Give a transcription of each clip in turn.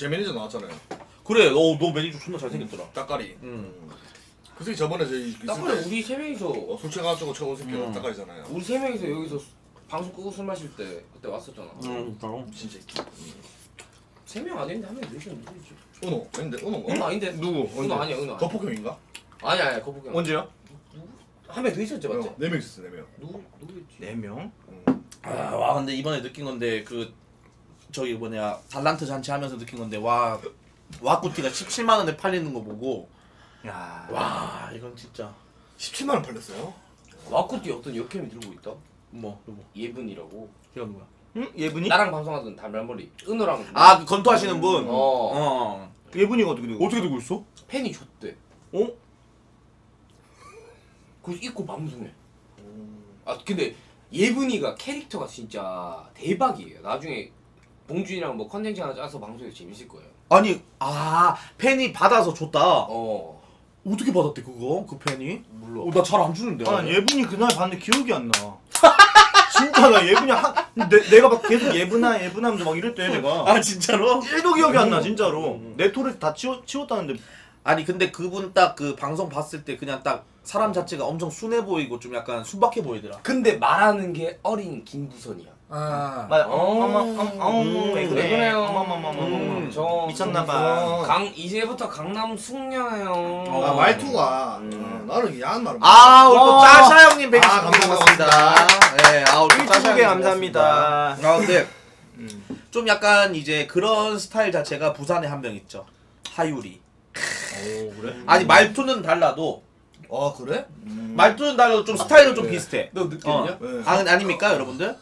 제 매니저 나왔잖아요. 그래, 너 매니저 존나 잘생겼더라. 따까리. 그 새끼 저번에 저희 따까리 우리 세 명이서 술 취해가지고 처음 온 새끼가 따까리잖아요. 우리 세 명이서 여기서 방송 끄고 술 마실 때 그때 왔었잖아. 진짜 세 명 아닌데 한 명이 몇이었는지. 은호 아닌데? 은호가? 은호 아닌데? 누구? 은호 아니야. 은호 거폭형인가? 아니야 거폭형. 언제요? 한 명 더 있었지 맞지? 네 명 있었어. 네 명. 누구였지? 네 명? 아 와 근데 이번에 느낀 건데 그 저기 뭐냐 달란트 잔치 하면서 느낀 건데 와 와꾸티가 17만 원에 팔리는 거 보고 야 와 이건 진짜 17만 원 팔렸어요? 와꾸티 어떤 여캠이 들고 있다? 뭐 누구? 예분이라고. 이건 뭐야? 응? 예분이? 나랑 방송하던 단발머리 은호랑 아 그 건투하시는 분? 어 예분이가 어떻게 들고 있어? 팬이 줬대. 어? 그래서 입고 방송해. 아 근데 예분이가 캐릭터가 진짜 대박이에요. 나중에 봉준이랑 뭐 컨텐츠 하나 짜서 방송에서 재밌을 거예요. 아니 아 팬이 받아서 줬다. 어 어떻게 받았대 그거? 그 팬이? 몰라. 나 잘 안 주는데. 아 예분이 그날 봤는데 기억이 안 나. 진짜 나 예분이 내가 막 계속 예분아 하면서 막 이럴 때 내가. 아 진짜로? 1도 기억이 안 나 진짜로. 내 토를 다 치웠다는데. 아니 근데 그분 딱 그 방송 봤을 때 그냥 딱 사람 자체가 엄청 순해 보이고 좀 약간 순박해 보이더라. 근데 말하는 게 어린 김부선이야. 아 맞아. 왜 그래요? 저 미쳤나봐. 이제부터 강남 숙녀예요. 아 말투가 나는 야한 말은. 아 우리 또 짜샤 형님 뵙기 반갑습니다. 네, 아 우리 짜샤 형님 감사합니다. 아 근데 좀 약간 이제 그런 스타일 자체가 부산에 한 명 있죠. 하유리. 오 그래? 아니 말투는 달라도. 아 그래? 말투는 달라도 좀 스타일은 좀 비슷해. 너 느낌이냐? 아닙니까 여러분들?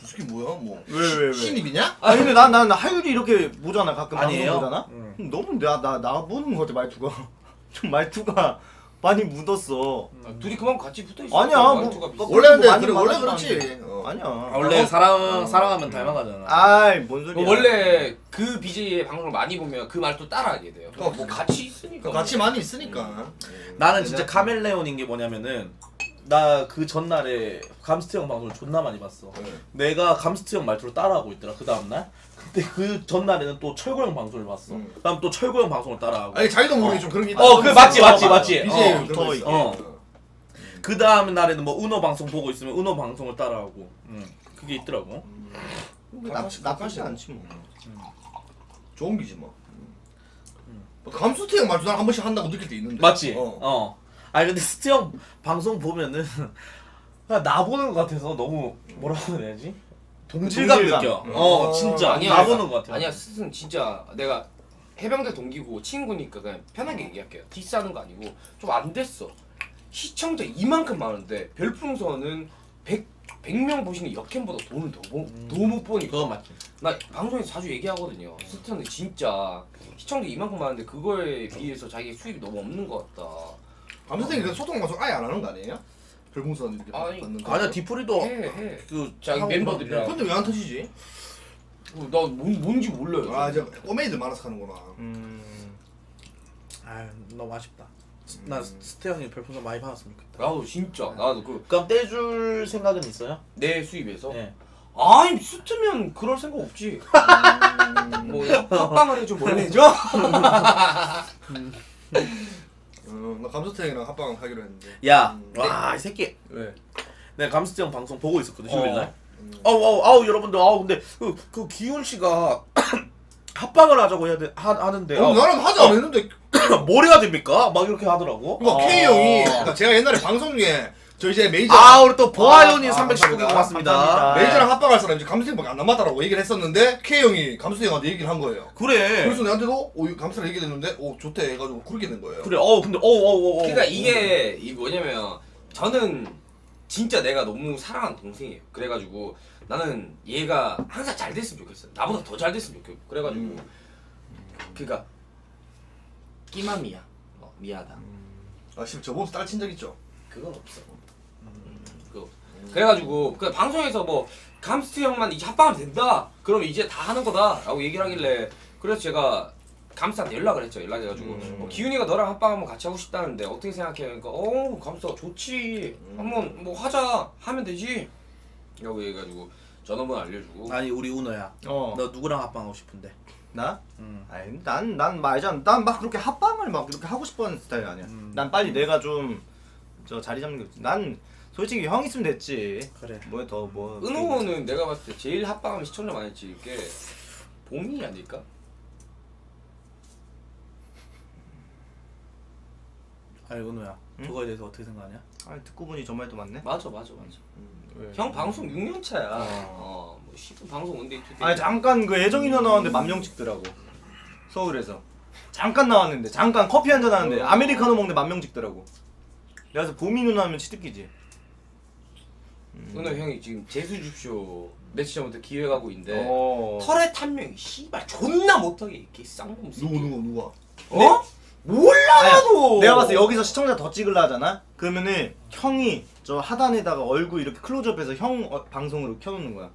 무슨 게 뭐야? 뭐 왜? 신입이냐? 아니 근데 난 하율이 이렇게 보잖아 가끔 아니에요? 방송 보잖아? 너무 나 보는 것 같아 말투가. 좀 말투가 많이 묻었어. 둘이 그만 같이 붙어있어. 아니야 뭐 원래 그렇지. 아니야 원래 사랑하면 닮아가잖아. 아이 뭔 소리야. 원래 그 BJ의 방송을 많이 보면 그 말도 따라하게 돼요. 뭐 같이 있으니까 같이 많이 있으니까. 나는 진짜 카멜레온인 게 뭐냐면은 나 그 전날에 감스트 형 방송을 존나 많이 봤어. 네. 내가 감스트 형 말투로 따라하고 있더라 그 다음날. 근데 그 전날에는 또 철구 형 방송을 봤어. 그다음 또 철구 형 방송을 따라하고. 아니 자기도 모르게 좀 그런 게 있다. 그래 맞지. BJ 더 있어. 그 다음 날에는 뭐 은호 방송 보고 있으면 은호 방송을 따라하고. 그게 있더라고. 나쁘지 않지 뭐. 좋은 기지 뭐. 감스트 형 말투 난 한 번씩 한다고 느낄 때 있는데. 맞지. 아니 근데 스티형 방송 보면은 나 보는 것 같아서 너무 뭐라고 해야 되지? 동질감 느껴. 진짜 아니야, 나 보는 것 같아. 아니야 스티는 진짜 내가 해병대 동기고 친구니까 그냥 편하게 얘기할게요. 디스하는 거 아니고 좀 안 됐어. 시청자 이만큼 많은데 별풍선은 100명 보시는 역캠보다 돈을 더 못 보니까. 그건 맞지. 나 방송에서 자주 얘기하거든요. 스티는 진짜 시청자 이만큼 많은데 그거에 비해서 자기 수입이 너무 없는 것 같다. 감수생이 그 소통 방송 아예 안 하는 거 아니에요? 별풍선 이렇게 받는 거. 아니야 디프리도 해. 그 자기 멤버들이랑. 근데 왜 안 터지지? 나 뭔지 몰라요. 아 이제 꼬맹이들 많아서 하는구나. 아 너무 아쉽다. 나 스테형이 별풍선 많이 받았으면 좋겠다. 나도 진짜 나도 그. 그럼 떼줄 생각은 있어요? 내 수입에서? 네. 아니 스트면 그럴 생각 없지. 뭐 합방을 해줘 뭘 해줘? 나 감스트 형이랑 합방 하기로 했는데. 야, 와, 이 새끼. 왜? 내가 감스트 형 방송 보고 있었거든 수요일 날. 아우 여러분들 근데 그 기훈 씨가 합방을 하자고 해야 돼 하는데. 나랑 하자 안 했는데 뭘 해야 됩니까? 막 이렇게 하더라고. 그러니까 K 형이 그러니까 제가 옛날에 방송 중에 저 이제 메이저. 우리 또 보아연이 319개 고맙습니다. 메이저랑 합방할 사람 이제 감수 형밖에 안 남았다라고 얘기를 했었는데 K 형이 감수 형한테 얘기를 한 거예요. 그래. 그래서 내한테도 감수랑 얘기했는데 좋대 해가지고 그렇게 된 거예요. 그래. 근데 그러니까 이게 뭐냐면 저는 진짜 내가 너무 사랑하는 동생이에요. 그래가지고 나는 얘가 항상 잘 됐으면 좋겠어요. 나보다 더 잘 됐으면 좋겠고. 그래가지고 그러니까 끼맘이야. 미안하다. 지금 저보고 딸 친 적 있죠? 그건 없어. 그래가지고 그 방송에서 뭐 감스트 형만 이제 합방하면 된다. 그럼 이제 다 하는 거다라고 얘기를 하길래 그래서 제가 감스한테 연락을 했죠. 연락해가지고 기훈이가 너랑 합방 한번 같이 하고 싶다는데 어떻게 생각해? 그러니까 감스가 좋지. 한번 뭐 하자 하면 되지. 라고 얘기해가지고 전화번호 알려주고. 아니 우리 은호야. 너 누구랑 합방하고 싶은데? 나? 아니 난 말이잖아. 난 막 그렇게 합방을 막 그렇게 하고 싶어하는 스타일 아니야. 난 빨리 내가 좀 저 자리 잡는 게 없지. 난 솔직히 형 있으면 됐지. 그래. 뭐 더 뭐. 은호는 내가 봤을 때 제일 합방하면 시청자 많이 찍게 봄이 아닐까? 아니 은호야, 응? 그거에 대해서 어떻게 생각하냐? 아니 듣고 보니 저 말도 맞네. 맞아. 형 방송 6년 차야. 뭐 쉽게 방송 원데이 투데이. 아니 잠깐 그 애정이 누나 나왔는데 만명 찍더라고. 서울에서 잠깐 나왔는데 잠깐 커피 한잔 하는데 아메리카노 먹는데 만명 찍더라고. 그래서 봄이 누나 하면 치트키지. 은호 형이 지금 재수줍쇼 며칠 전부터 기획하고 있는데 털에 탄 명이 씨발 존나 못하게 이렇게 쌍놈 새끼. 누가? 어? 몰라 나도! 내가 봤을 때 여기서 시청자 더 찍으려 하잖아? 그러면은 형이 저 하단에다가 얼굴 이렇게 클로즈업해서 형 방송으로 켜놓는 거야.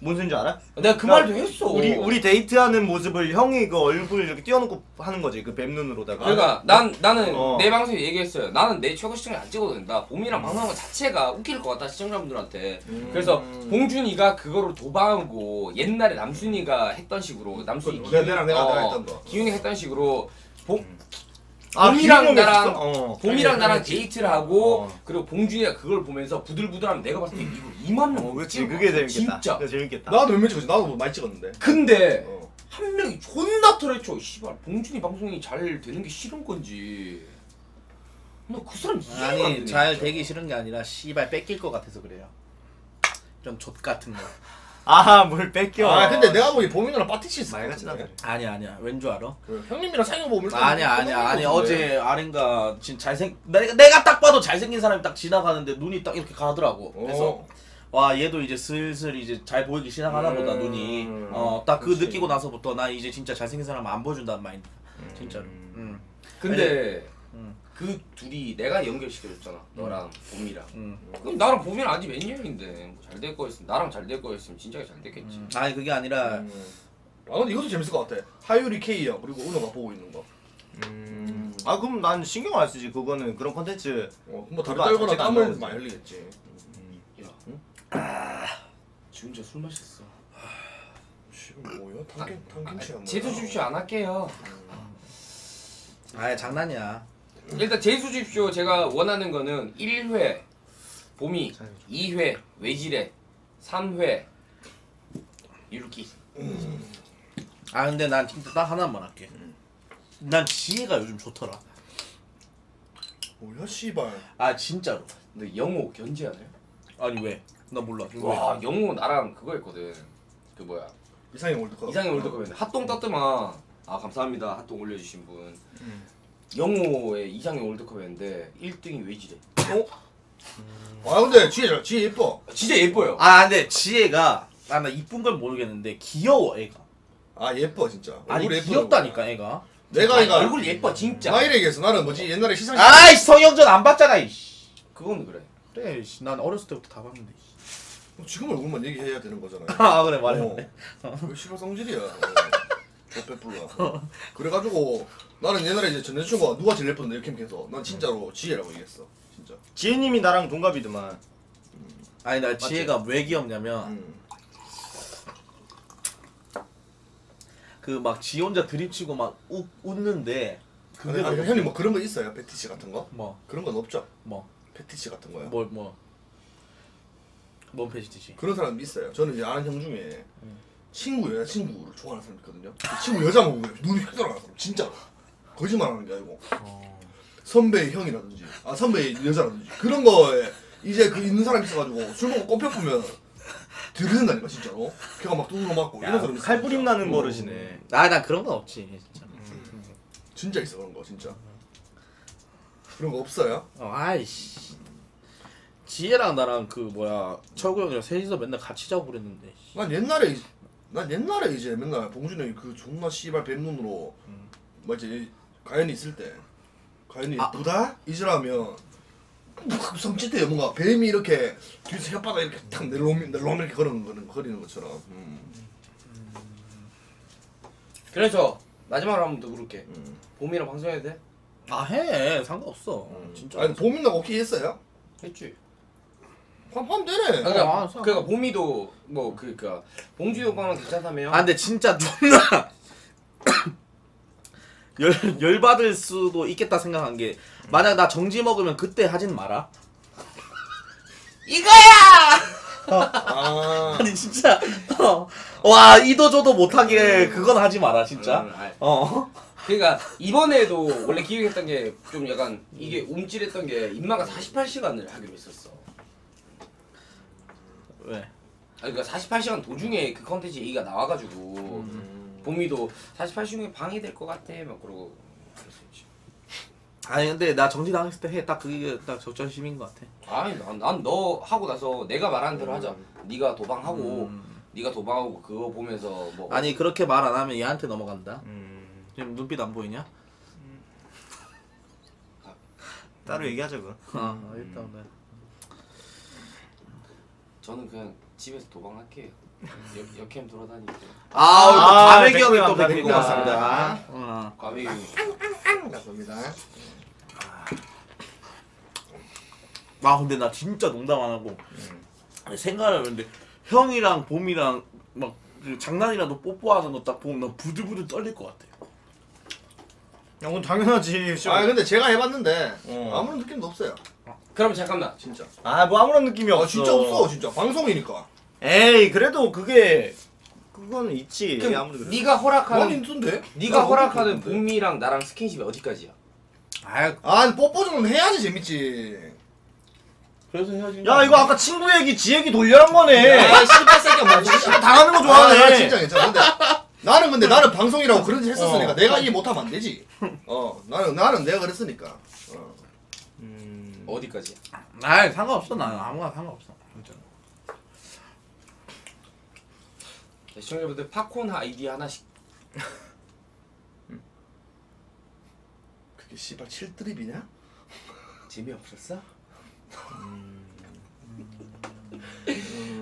뭔 소린지 알아? 내가 그 말도 했어. 우리 데이트하는 모습을 형이 그 얼굴 이렇게 띄워놓고 하는 거지. 그 뱀눈으로다가. 그러니까 나는 내 방송에 얘기했어요. 나는 내 최고 시청자 안 찍어도 된다. 봄이랑 방송하는 것 자체가 웃길 것 같다 시청자분들한테. 그래서 봉준이가 그거를 도방하고 옛날에 남순이가 했던 식으로 남순이 기훈이 했던 식으로 봄이랑 나랑 데이트를 하고 그리고 봉준이가 그걸 보면서 부들부들하면 내가 봤을 때 이거 2만 명 그치 그게 재밌겠다. 진짜 재밌겠다. 나도 몇 명 찍었지. 나도 많이 찍었는데. 근데 한 명이 존나 털어쳐. 씨발 봉준이 방송이 잘 되는 게 싫은 건지. 나 그 사람 이해가 안 되네. 아니 잘 되기 싫은 게 아니라 씨발 뺏길 것 같아서 그래요. 좀 족 같은 거. 아, 뭘 뺏겨. 아, 근데 내가 보기 봄이 누나 파티치스 말같이 나더래. 아니야. 왠 줄 알아? 그 형님이랑 상영보험을 아니 어제 아린가 지금 잘생 내가 딱 봐도 잘생긴 사람이 딱 지나가는데 눈이 딱 이렇게 가더라고. 그래서 와, 얘도 이제 슬슬 이제 잘 보이기 시작하나 보다 눈이. 딱 그 느끼고 나서부터 나 이제 진짜 잘생긴 사람 안 보여준다는 마인드. 진짜로. 근데 그 둘이 내가 연결시켜줬잖아. 너랑 봄이랑. 그럼 나랑 봄이랑 아직 몇 년인데 잘 될 거였으면 나랑 잘 될 거였으면 진작에 잘 됐겠지. 아니 그게 아니라 아 근데 이것도 재밌을 것 같아. 하유리 K형 그리고 은호가 보고 있는 거. 아 그럼 난 신경 안 쓰지. 그거는 그런 컨텐츠 뭐 다리 떨거나 땀을 많이 흘리겠지. 야 지금 저 술 마셨어. 지금 뭐야? 당김치야 뭐야? 제주 주시 안 할게요. 아야 장난이야. 일단 재수집쇼 제가 원하는 거는 1회 봄이, 2회 외지래, 3회 율기. 아 근데 난 진짜 딱 하나만 할게. 난 지혜가 요즘 좋더라. 뭐야 씨발. 아 진짜로. 근데 영호 견제하네. 아니 왜? 나 몰라. 와 영호 나랑 그거 했거든. 그 뭐야 이상형 월드컵 했는데 핫동 떴더만. 아 감사합니다 핫동 올려주신 분. 영호의 이상형 월드컵이었는데 1등이 외지래. 어? 아 근데 지혜 예뻐. 진짜 예뻐요. 아 근데 지혜가 나 이쁜 걸 모르겠는데 귀여워 애가. 아 예뻐 진짜. 아니 귀엽다니까 애가. 내가 얼굴 얘가 예뻐 진짜. 나이를 얘기했어. 나는 뭐지 옛날에 시상식 아이 성형전 안 봤잖아 이씨. 그건 그래 씨. 난 어렸을 때부터 다 봤는데 지금 얼굴만 얘기해야 되는 거잖아요. 아 그래 말해. 왜 씨발 성질이야. 어. 그래가지고 나는 옛날에 이제 전 여자친구가 누가 제일 예쁘던데 이렇게 해서 난 진짜로 지혜라고 얘기했어. 진짜 지혜님이 나랑 동갑이더만. 아니 나 맞지? 지혜가 왜 귀엽냐면 그 막 지 혼자 드립치고 막 웃는데 근데 형님 뭐 그런 거 있어요? 패티시 같은 거? 뭐 그런 건 없죠? 뭐 패티시 같은 거요? 뭔 패티시? 그런 사람 있어요. 저는 이제 아는 형 중에 여자친구를 좋아하는 사람 있거든요. 그 친구 여자 보고 눈이 휙 돌아가는 사람 진짜 거짓말하는 게 아니고 선배의 형이라든지 아 선배의 여자라든지 그런 거에 이제 그 있는 사람 있어가지고 술 먹고 꼽혀 보면 들이는다니까 진짜로. 걔가 막 두드러 맞고 이런 사람 칼부림 나는 버릇이네. 나 그런 건 없지 진짜. 진짜 있어 그런 거 진짜. 그런 거 없어요? 아이씨. 지혜랑 나랑 그 뭐야 철구 형이랑 셋이서 맨날 같이 자고 그랬는데. 난 옛날에 이제 맨날 봉준이 형이 그 존나 씨발 뱀눈으로 맞지 가연이 있을 때 가연이 예쁘다? 이지라면 막 성질대요. 뭔가 뱀이 이렇게 뒤에서 혓바닥 이렇게 탁 내려오면 이렇게 거리는 것처럼. 그래서 마지막으로 한 번 더 물을게. 봄이랑 방송해야 돼? 아 해 상관없어. 진짜. 아니 봄이랑 오케이 했어요? 했지. 하면 되네. 그러니까 봄이도 뭐 그러니까 봉준이 오빠랑 괜찮다며. 아 근데 진짜 존나 열받을 수도 있겠다 생각한 게 만약 나 정지 먹으면 그때 하진 마라. 이거야! 아. 아니 진짜 와 이도저도 못하게 그건 하지 마라 진짜. 그러니까 이번에도 원래 기획했던 게 좀 약간 이게 움찔했던 게 인마가 48시간을 하기로 했었어. 왜? 아니 그러니까 48시간 도중에 그 컨텐츠 얘기가 나와가지고 봄이도 48시간에 방해될 것 같아 막 그러고 그랬었지. 아니 근데 나 정지 당했을 때 해. 딱 그게 딱 적절심인 것 같아. 아니 난 너 하고 나서 내가 말하는 대로 하자. 네가 도방하고 네가 도방하고 그거 보면서 뭐 아니 그렇게 말 안 하면 얘한테 넘어간다. 지금 눈빛 안 보이냐? 따로 얘기하자 그럼. 아 일단 네. 저는 그냥 집에서 도방할게요. 여캠 돌아다니고. 아 과메기 형이 또 데리고 왔습니다. 과메기 감사합니다. 아 근데 나 진짜 농담 안 하고 생각을 했는데 형이랑 봄이랑 막 장난이라도 뽀뽀하는 거 딱 보면 나 부들부들 떨릴 것 같아. 야 그건 당연하지. 아 근데 제가 해봤는데 아무런 느낌도 없어요. 그럼 잠깐만 진짜. 아 뭐 아무런 느낌이 없어. 진짜 없어 진짜 방송이니까. 에이 그래도 그게. 그거는 있지. 아무래도 네가 허락하는 네가 허락하는 봄이랑 나랑 스킨십이 어디까지야? 아 뽀뽀 정도는 해야지 재밌지. 그래서 해야지. 야 이거 아까 친구 얘기 지 얘기 돌려한 거네. 아 씨발 새끼야 뭐 당하는 거 좋아하네. 아, 진짜 괜찮아. 근데 나는 방송이라고 그런 짓 했었으니까 내가 이해 못하면 안 되지. 나는 내가 그랬으니까. 어디까지야? 아 상관없어 나는 아무나 상관없어. 시청자분들 팝콘 아이디 하나씩. 그게 씨발 7드립이냐? 재미없었어?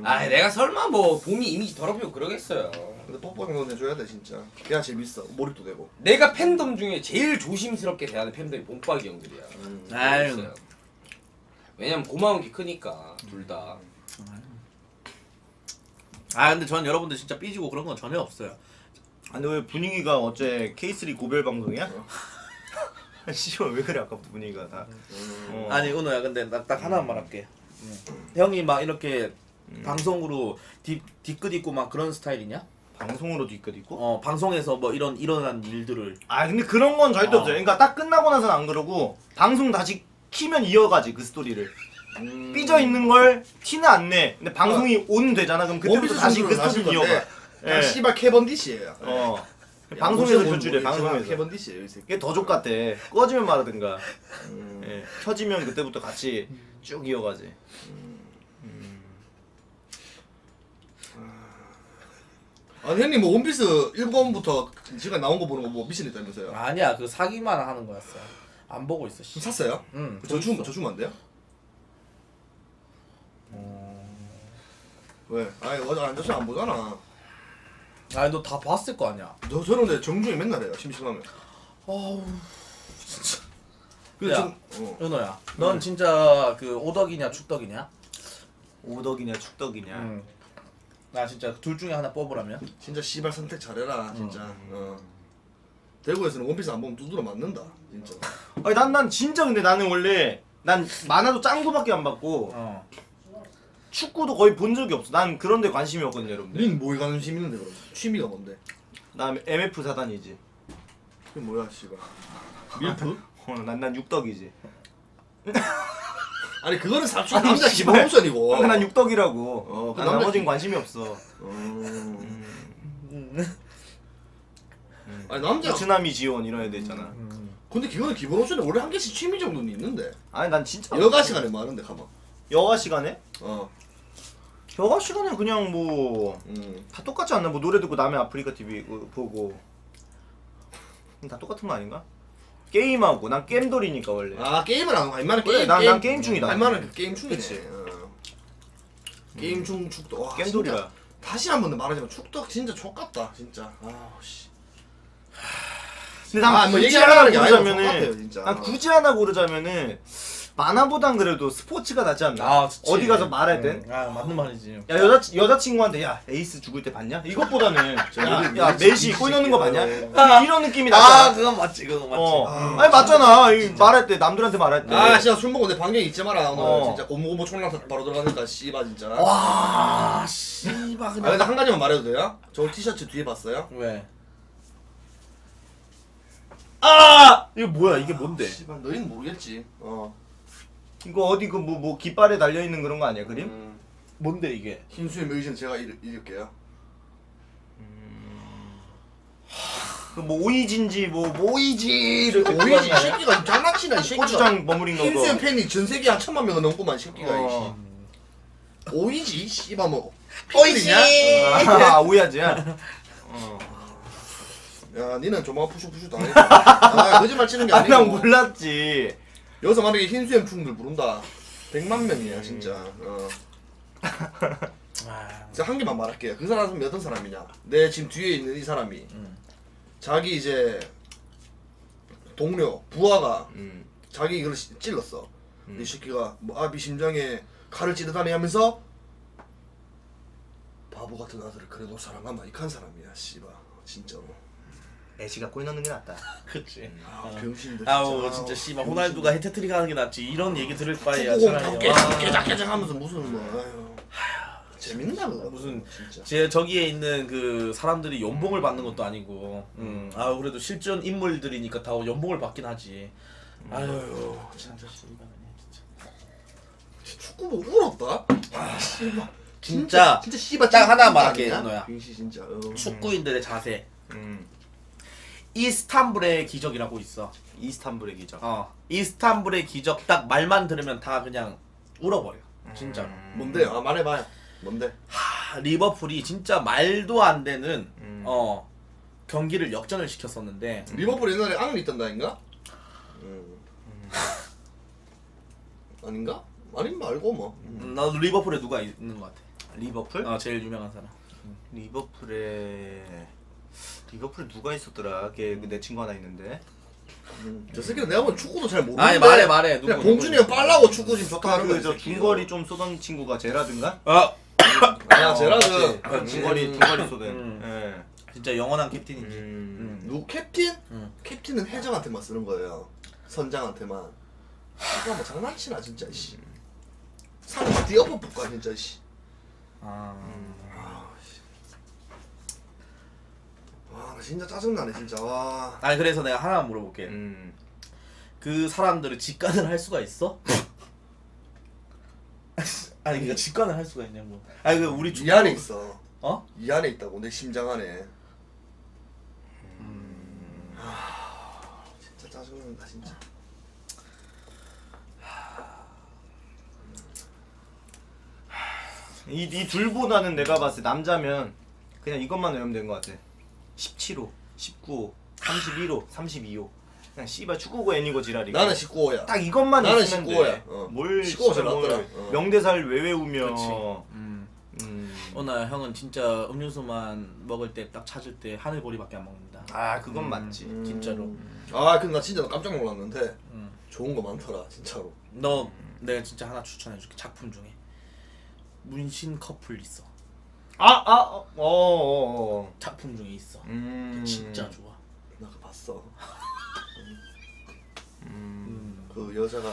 아 내가 설마 뭐 봄이 이미지 더럽히고 그러겠어요. 근데 뽀뽀는 건 해줘야 돼 진짜. 그래야 재밌어. 몰입도 되고. 내가 팬덤 중에 제일 조심스럽게 대하는 팬덤이 봄박이 형들이야. 아유. 왜냐면 고마운 게 크니까 둘 다. 아 근데 전 여러분들 진짜 삐지고 그런 건 전혀 없어요. 아니 왜 분위기가 어째 K3 고별 방송이야? 씨발 왜 그래 아까부터 분위기가 다. 아니 은호야 근데 나 딱 하나만 말할게. 형이 막 이렇게 방송으로 뒤끝 있고 막 그런 스타일이냐? 방송으로 뒤끝 있고? 방송에서 뭐 이런 일어난 일들을. 아 근데 그런 건 절대 없어요. 그러니까 딱 끝나고 나서는 안 그러고 방송 다시 키면 이어가지 그 스토리를. 삐져 있는 걸 티는 안 내. 근데 방송이 온 되잖아. 그럼 그때부터 다시 그 스토리 이어가. 예. 씨발 캐번디시예요. 방송에서 표출해. 방송에서 캐번디시예요. 이게 더 족같대. 꺼지면 말하든가. 예. 켜지면 그때부터 같이 쭉 이어가지. 아니 형님 뭐 원피스 1권부터 지금 나온 거 보는 거 뭐 미신이다면서요? 아니야. 그 사기만 하는 거였어. 안 보고 있어. 샀어요? 응. 저 주면 안 돼요? 왜? 아니 어제 앉아서 안 보잖아. 아니 너 다 봤을 거 아니야. 너 저런데 정중히 맨날 해요 심심하면. 아우 진짜. 근데 야 은호야, 넌 진짜 그 오덕이냐 축덕이냐? 오덕이냐 축덕이냐. 나 진짜 둘 중에 하나 뽑으라면? 진짜 씨발 선택 잘해라 진짜. 대구에서는 원피스 안 보면 두드려 맞는다 진짜. 아니 난 진짜 근데 나는 원래 난 만화도 짱구밖에 안 봤고. 축구도 거의 본 적이 없어. 난 그런 데 관심이 없거든요, 여러분들. 닌 뭐에 관심 있는데 그럼? 취미가 뭔데? 나 MF 사단이지. 그게 뭐야, 씨발. 밀프? 난 육덕이지. 아니, 그거는 사촌 남자 기본선이고. 난 육덕이라고. 난 나머진 관심이 없어. 아니, 남자 주남이 지원 이런 애들 있잖아. 근데 그거는 기본 옷은 원래 한 개씩 취미 정도는 있는데. 아니, 난 진짜 여가 시간에 많은데 가봐. 여가 시간에? 여가 시간에 그냥 뭐 다 똑같지 않나? 뭐 노래 듣고 남의 아프리카TV 보고 다 똑같은 거 아닌가? 게임하고 난 게임돌이니까 원래. 아 게임을 안 하고 얼마나 게임? 난 게임 중이다. 얼마나 게임 중이지? 게임 중 축덕. 게임돌이야. 다시 한 번 말하자면 축덕 진짜 족같다 진짜. 아 씨. 근데 난 굳이 하나 고르자면은 만화보단 그래도 스포츠가 낫지 않나? 아, 어디 가서 말할 땐? 아, 맞는 말이지. 야, 여자친구한테, 야, 에이스 죽을 때 봤냐? 이것보다는. 야, 메시 골 넣는 거 봤냐? 이런 느낌이 나잖아. 아, 그건 맞지, 그건 맞지. 아니, 맞잖아. 이 말할 때, 남들한테 말할 때. 아, 진짜 술 먹고 내 방에 잊지 마라. 오늘 진짜 고무고무 총랑 바로 들어가니까, 씨발, 진짜. 와, 씨발. 아, 근데 한 가지만 말해도 돼요? 저 티셔츠 뒤에 봤어요? 왜? 아! 이거 뭐야, 이게 뭔데? 씨발, 너희는 모르겠지. 이거 어디 그 뭐 깃발에 달려 있는 그런 거 아니야 그림? 뭔데 이게? 흰수염 뮤지션 제가 읽을게요. 그 뭐 오이지인지 오이지를 오이지 새끼가 장난치나 새끼가. 고추장 버무린 거. 흰수염 팬이 전 세계 한 1,000만 명 넘고만 새끼가 이씨. 오이지 씨발 뭐. 오이지. 아 오야지야. 야 니는 조마 푸슈푸슈 당해. 아 거짓말 치는 게 아니고. 아, 난 몰랐지. 여기서 만약에 흰수염 충들 부른다 100만 명이야 진짜. 제가 한 개만 말할게요. 그 사람은 어떤 사람이냐, 내 지금 뒤에 있는 이 사람이 자기 이제 동료 부하가 자기 이걸 찔렀어. 이 새끼가 뭐 아비 심장에 칼을 찌르다니 하면서 바보 같은 아들을 그래도 사랑한다 이칸 사람이야 씨발 진짜로. 애시가 골 넣는 게 낫다. 그치. 아, 병신들. 아우 진짜 씨발 호날두가 해트트릭 하는 게 낫지. 이런 얘기 들을 바에야 차라리. 깨작깨작하면서 무슨 뭐. 재밌나 그거. 무슨 진짜. 제 저기에 있는 그 사람들이 연봉을 받는 것도 아니고. 아 그래도 실존 인물들이니까 다 연봉을 받긴 하지. 아유 진짜 씨발 진짜. 축구 뭐 울었다. 아 씨발. 진짜 씨발 딱 하나 말할게 너야. 병신 진짜. 축구인들의 자세. 이스탄불의 기적이라고 있어. 이스탄불의 기적. 이스탄불의 기적 딱 말만 들으면 다 그냥 울어버려. 진짜로. 뭔데요? 아, 말해봐요. 뭔데? 하, 리버풀이 진짜 말도 안 되는 경기를 역전을 시켰었는데. 리버풀 옛날에 앙리 있던 다인가? 아닌가? 아닌 말고 뭐. 나도 리버풀에 누가 있는 것 같아. 리버풀? 아 제일 유명한 사람. 리버풀에 누가 있었더라? 걔 내 친구 하나 있는데. 저 새끼는 내가 보면 축구도 잘 모르는데. 아니 말해. 누구? 봉준이 형 빨라고 축구 좀 좋다 하는 거지. 그 중거리 좀 쏘던 친구가 제라든가? 아 제라드. 중거리 쏘던. 예. 진짜 영원한 캡틴이지. 누구 캡틴? 캡틴은 회장한테만 쓰는 거예요. 선장한테만. 이거 뭐 장난치나 진짜 씨. 상대 뛰어볼 볼까 진짜 씨. 와 진짜 짜증나네 진짜. 와. 아니 그래서 내가 하나 물어볼게. 그 사람들은 직관을 할 수가 있어? 아니 그니까 직관을 할 수가 있냐고. 아니 그 우리 이 안에 있어. 어? 이 안에 있다고 내 심장 안에. 하... 진짜 짜증난다 진짜. 이 둘보다는 내가 봤을 때 남자면 그냥 이것만 외우면 된 거 같아. 17호, 19호, 31호, 32호. 그냥 씨발 축구고 애니고 지랄이고. 나는 19호야. 딱 이것만 나는 있으면 19호야. 돼. 뭘 19호 잘 맞더라. 명대사를 왜 외우면. 오늘 형은 진짜 음료수만 먹을 때 딱 찾을 때 하늘보리밖에 안 먹는다. 아 그건 맞지. 진짜로. 아 근데 나 진짜 깜짝 놀랐는데 좋은 거 많더라 진짜로. 너 내가 진짜 하나 추천해줄게. 작품 중에 문신 커플 있어. 작품 중에 있어. 진짜 좋아. 나 그거 봤어. 그 여자가.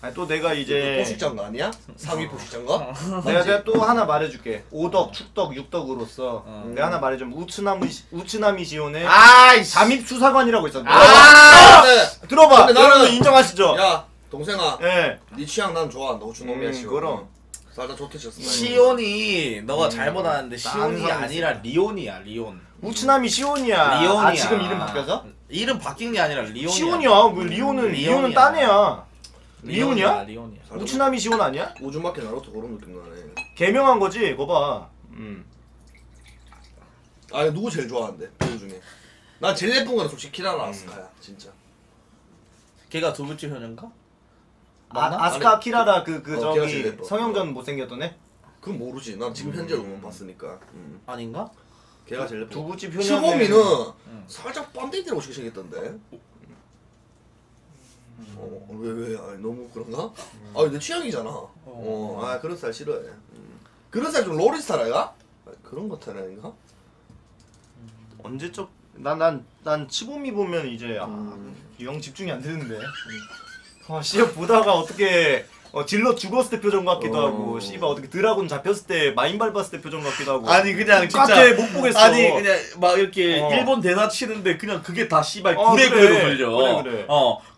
아니 또 내가 이제. 포식자인가 아니야? 사위 포식자인가? 내가 또 하나 말해줄게. 오덕, 축덕, 육덕으로서 내가 하나 말해주면 우츠나미시온의 잠입 수사관이라고 있었는데. 들어봐. 여러분도 인정하시죠? 야 동생아. 네. 네 취향 난 좋아. 너 주놈이야 지금. 그럼. 맞아 좋겠었어. 시온이 너가 잘못하는데 시온이 아니라 리온이야. 리온. 우츠나미 시온이야. 리온이야. 아 지금 이름 바뀌어서? 이름 바뀐 게 아니라 리온이야. 시온이야. 뭐 리온은 딴 애야. 리온이야? 리온이야. 우츠나미 시온 아니야? 오줌밖에 나로도 그런 느낌 나네. 개명한 거지. 그거 봐. 아 누구 제일 좋아하는데? 그 중에. 난 제일 예쁜 거는 솔직히 키라나 아스카야. 진짜. 걔가 도부치 현인가? 아스카 키라라 그 저기 성형전 못생겼던 애? 그건 모르지. 난 지금 현재로 못 봤으니까. 아닌가? 걔가 제일 예쁘. 두부집 효녀는 슈범이는 살짝 뻔데이드라고 생겼던데. 왜 너무 그런가? 아 내 취향이잖아. 아 그런 스타일 싫어해. 그런 스타일 좀 로리 스타일이야? 그런 것 타라니까? 언제적 난 치보미 보면 이제 영 집중이 안 되는데. 씨발 보다가 어떻게 질러 죽었을 때 표정 같기도 하고, 씨발 어떻게 드라군 잡혔을 때 마인 밟았을 때 표정 같기도 하고. 아니 그냥 진짜 못 보겠어. 아니 그냥 막 이렇게 일본 대사 치는데 그냥 그게 다 씨발 구레구레로 그래. 들려. 그래.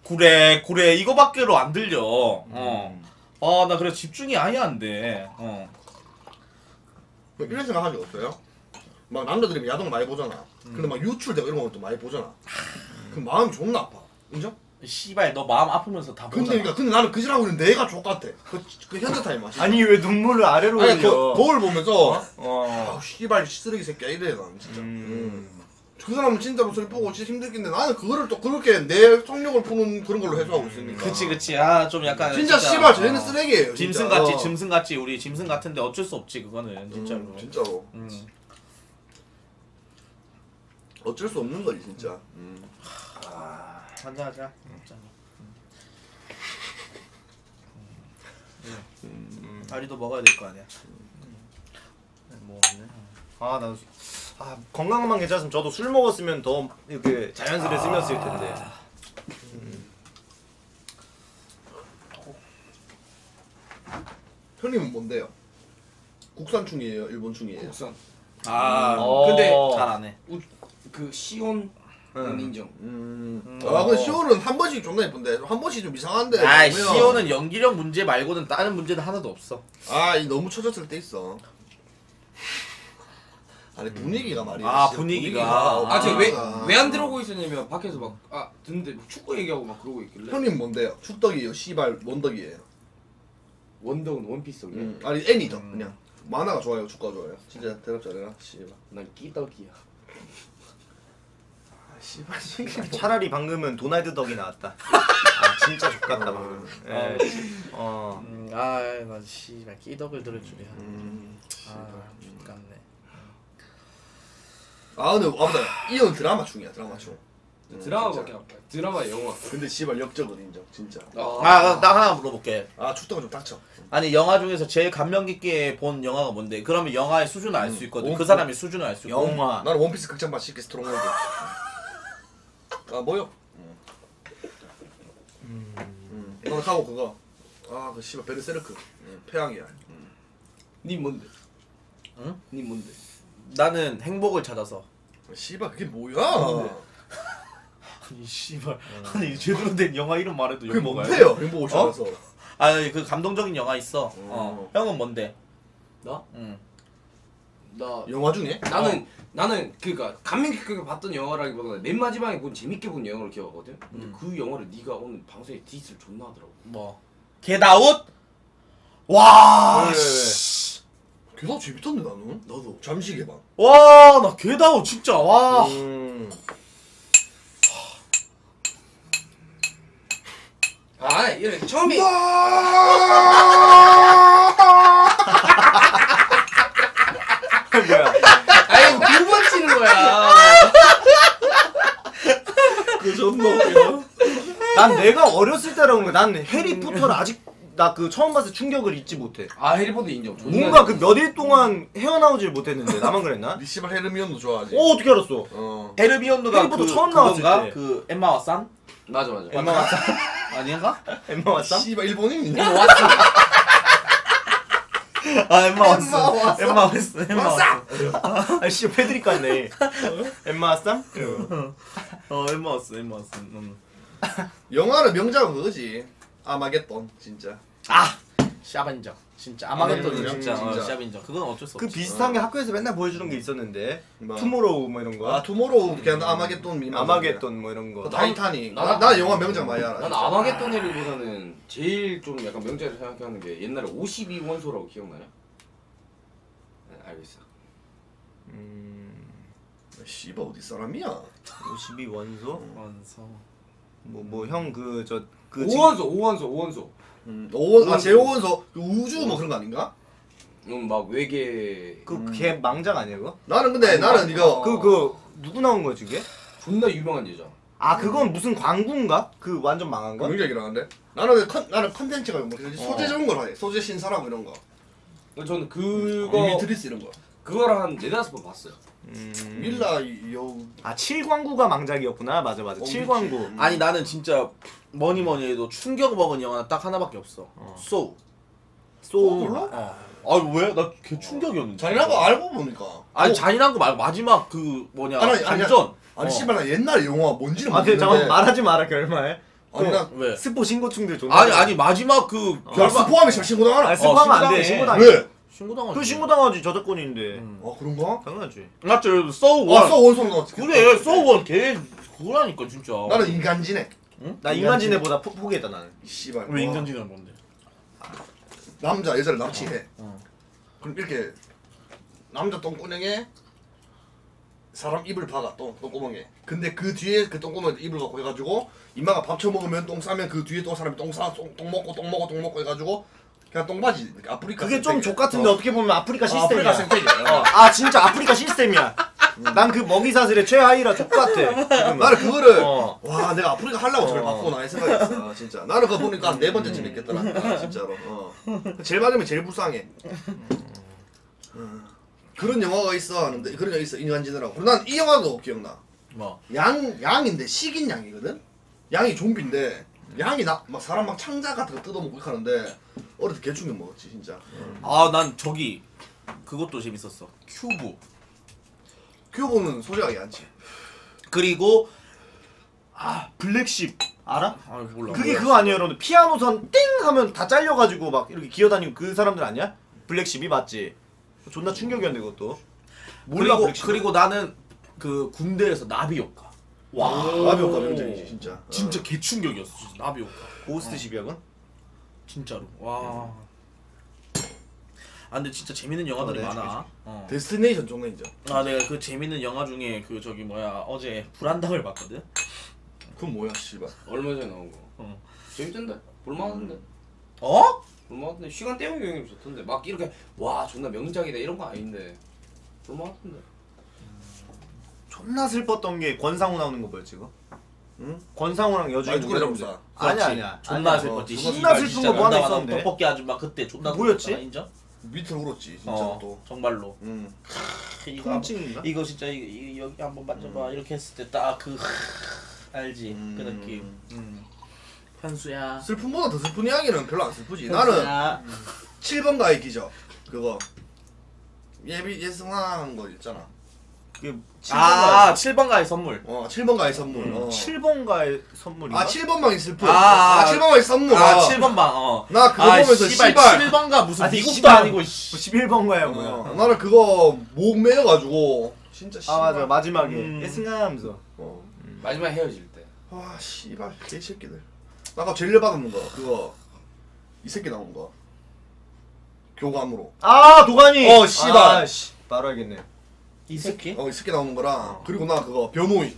구레구레 이거밖에로 안 들려. 나 그래 집중이 아예 안 돼. 이런 생각 한 적 없어요? 막 남자들이 야동 많이 보잖아. 근데 막 유출되고 이런 것도 많이 보잖아. 그럼 마음이 존나 아파. 인정? 씨발 너 마음 아프면서 다 보잖아. 근데 나는 그 짓하고 있는 내가 족같아. 그 현자 타임 마시지. 아니 왜 눈물을 아래로 흘려. 아니 거울 보면서 아우 씨발 쓰레기 새끼야 이래 난 진짜. 그 사람은 진짜 목소리 보고 진짜 힘들겠는데 나는 그거를 또 그렇게 내 성욕을 푸는 그런 걸로 해소하고 있으니까. 그치 아 좀 약간 진짜 씨발 저희는 쓰레기예요. 짐승같이 우리 짐승 같은데 어쩔 수 없지 그거는 진짜로. 진짜로. 어쩔 수 없는 거지 진짜. 한잔하자. 다리도 먹어야 될 거 아니야. 먹었네. 난 건강만 괜찮았으면 저도 술 먹었으면 더 이렇게 자연스레 스며쓸 텐데. 형님은 뭔데요? 국산충이에요? 일본충이에요? 국산. 근데 잘 안 해. 그 시온. 인정. 근데 시온은 한 번씩 존나 예쁜데 한 번씩 좀 이상한데. 시온은 연기력 문제 말고는 다른 문제는 하나도 없어. 이 너무 처졌을 때 있어. 아니 분위기가 말이야. 분위기가. 왜 안 들어오고 있었냐면 밖에서 막 듣는데 축구 얘기하고 막 그러고 있길래. 형님 뭔데요? 축덕이에요? 씨발 원덕이에요? 원덕은 원피스요. 아니 애니죠 그냥. 만화가 좋아요. 축구가 좋아요. 진짜 대답 잘해라. 씨발 난 끼덕이야. 차라리 방금은 도날드 덕이 나왔다. 진짜 족같다 방금. 나 씨발 끼덕을 들을 줄이야. 족같네. 근데 아무튼 이건 드라마충이야 드라마충. 드라마밖에 안 봐. 드라마 영화. 근데 씨발 역적은 인정 진짜. 나 하나 물어볼게. 축덕은 좀 닥쳐. 아니 영화 중에서 제일 감명 깊게 본 영화가 뭔데? 그러면 영화의 수준을 알 수 있거든. 그 사람의 수준을 알 수 있고. 영화. 나는 원피스 극장 봤을 때 스트롱 월드. 뭐요? 너는 하고 그거. 그 씨발 베르세르크. 폐왕이야. 니 뭔데? 응? 니 뭔데? 나는 행복을 찾아서. 씨발 그게 뭐야? 아니 씨발. 아니 제대로 된 영화 이름 말해도 욕먹어요. 그게 뭔데요? 행복을 찾아서. 아니 그 감동적인 영화 있어. 형은 뭔데? 나? 나 영화 중에? 나는 그니까 감명 깊게 봤던 영화라기보다는 맨 마지막에 본 재밌게 본 영화를 기억하거든? 근데 그 영화를 네가 오늘 방송에 디스를 존나 하더라고. 뭐? 겟아웃? 와 씨. 겟아웃 재밌던데 나는? 나도 잠시 개방. 와 나 겟아웃 진짜 와. 이래 처음이 뭐야? 두번 치는 거야. 그 존나 웃겨. 난 내가 어렸을 때라고 그래. 난 해리포터를 아직 나 그 처음 봤을 때 충격을 잊지 못해. 해리포터 인정. 뭔가 그 몇 일 동안 헤어나오질 못했는데 나만 그랬나? 니 씨발 헤르미온도 좋아하지. 어떻게 알았어? 헤르미온도가 해리포터 처음 나왔을 때 그 엠마 왓슨? 맞아. 엠마 왓슨 아니야? 엠마 왓슨? 씨발 일본인이냐? 엠마 왓슨. 엠마 왔어. 엠마 왔어. 씨, 패드립 같네. 엠마 왔어? 엠마 왔어. 영화는 명작은 그거지. 아마겟돈 진짜. 샤반적. 진짜 아마겟돈은 진짜 샤반적. 그건 어쩔 수 없지. 그 비슷한 게 학교에서 맨날 보여주는 게 있었는데. 투모로우 뭐 이런 거. 투모로우 그냥 아마겟돈 뭐 이런 거. 타이타닉. 나 영화 명작 많이 알아. 난 아마겟돈이라기보다는 제일 좀 약간 명작을 생각하는 게 옛날에 52원소라고 기억나냐? 알고 있어. 씨발 어디 사람이야? 52원소? 뭐 형 그 저 그 오원소. 제5원소 우주 뭐 그런 거 아닌가? 막 외계 그 걔 망작 아니야 그거? 나는 근데 나는 이거 그거 누구 나온 거지 그게? 존나 유명한 여자. 아 그건 무슨 광고인가? 그 완전 망한 거? 굉장히 일어난데? 나는 컨텐츠가 소재 좋은 걸 하네. 소재 신사랑 이런 거. 저는 그거 미트리스 이런 거. 그거를 한 4~5번 봤어요. 밀라 요... 아 7광구가 망작이었구나. 맞아 7광구. 아니 나는 진짜 뭐니뭐니 해도 충격 먹은 영화는 딱 하나밖에 없어. 소우. 소우 몰라? 아 왜? 나 걔 충격이었는데. 잔인한 거 알고 보니까. 아니 잔인한 거 말고 마지막 그 뭐냐 반전. 아니 씨발 나 옛날 영화 뭔지는 모르겠는데. 잠깐만 말하지 마라 결말에. 아니 나 왜? 스포 신고충들 존나. 아니 마지막 그 결말. 스포하면 잘 신고당하나? 아니 스포하면 안 돼. 신고당해. 왜? 신고당하지. 그 신고당하지 저작권이 있는데. 아 그런가? 당연하지. 맞죠. 소원. 아 소원 소리 나왔지. 그래 소원 걔 그거라니까 진짜. 나는 인간지네. 응? 나 인간지네보다 포기했다 나는. 씨발. 왜 인간지네는 뭔데? 남자 여자를 납치해. 그럼 이렇게 남자 똥구멍에 사람 입을 박아. 똥구멍에. 근데 그 뒤에 그 똥구멍에 입을 박고 해가지고 인마가 밥 처먹으면 똥 싸면 그 뒤에 또 사람이 똥 먹고 해가지고 그냥 똥바지. 아프리카 그게 좀 족같은데 어떻게 보면 아프리카 시스템이야. 아 진짜 아프리카 시스템이야. 난 그 먹이사슬의 최하위라 족같아. 나는 그거를 와 내가 아프리카 하려고 저걸 바꾸고 나의 생각이었어 진짜. 나는 그거 보니까 한 4번째쯤 있겠더라 진짜로. 제일 마지막에 제일 불쌍해. 그런 영화가 있어 하는데 그런 영화 있어 인간지네라고. 그리고 난 이 영화도 기억나. 뭐? 양인데 식인 양이거든. 양이 좀비인데 양이 막 사람 막 창자 같은 거 뜯어먹고 하는데 어릴 때 개충격 먹었지 진짜. 아 난 저기 그것도 재밌었어. 큐브는 소리가 얇지. 그리고 아 블랙십 알아? 아 몰라. 그게 그거 아니에요 여러분. 피아노선 띵 하면 다 잘려가지고 막 이렇게 기어다니고 그 사람들 아니야? 블랙십이 맞지? 존나 충격이었는데 그것도. 몰라. 그리고 나는 그 군대에서 나비효과. 와 나비효과 명장이지 진짜. 진짜 개충격이었어 진짜. 나비효과. 고스트 시비약은? 진짜로. 와. 아 근데 진짜 재밌는 영화들이 많아. 데스티네이션 정말 인정. 아 내가 그 재밌는 영화 중에 그 저기 뭐야 어제 불안당을 봤거든. 그건 뭐야 씨발. 얼마 전에 나온 거. 재밌던데. 볼만한데. 어? 볼만한데. 시간 때우기 형님 좋던데. 막 이렇게 와 존나 명작이다 이런 거 아닌데. 볼만한데. 존나 슬펐던 게 권상우 나오는 거 뭐였지 이거? 응? 권상우랑 여주인 누구를 잡았어? 아니야. 존나 슬펐지. 존나 슬픈 거 뭐 하나 있었는데. 떡볶이 아줌마 그때 존나 뭐였지? 인정? 밑을 울었지 진짜. 또 정말로. 통증인가? 이거 진짜 이거 여기 한번 만져봐. 이렇게 했을 때 딱 그 알지 그 느낌. 현수야. 슬픔보다 더 슬픈 이야기는 별로 안 슬프지. 현수야. 나는 7번가의 기적 그거 예승화 한 거 있잖아. 그게 7번가의 선물. 7번가의 선물. 7번가의 선물인가? 7번방이 슬프. 7번방이 선물. 7번방. 나 그거 보면서 씨발 7번가 무슨 미국도 아니고 11번가야 뭐야. 나는 그거 목 매여가지고 진짜 씨발. 맞아 마지막에 예승하면서 마지막에 헤어질 때. 와 씨발 개새끼들. 나 아까 젤려 받은 거 그거 이 새끼 나온 거 교감으로. 도가니. 씨발. 바로 알겠네. 이 새끼? 이 새끼 나오는 거랑 그리고 나 그거 변호인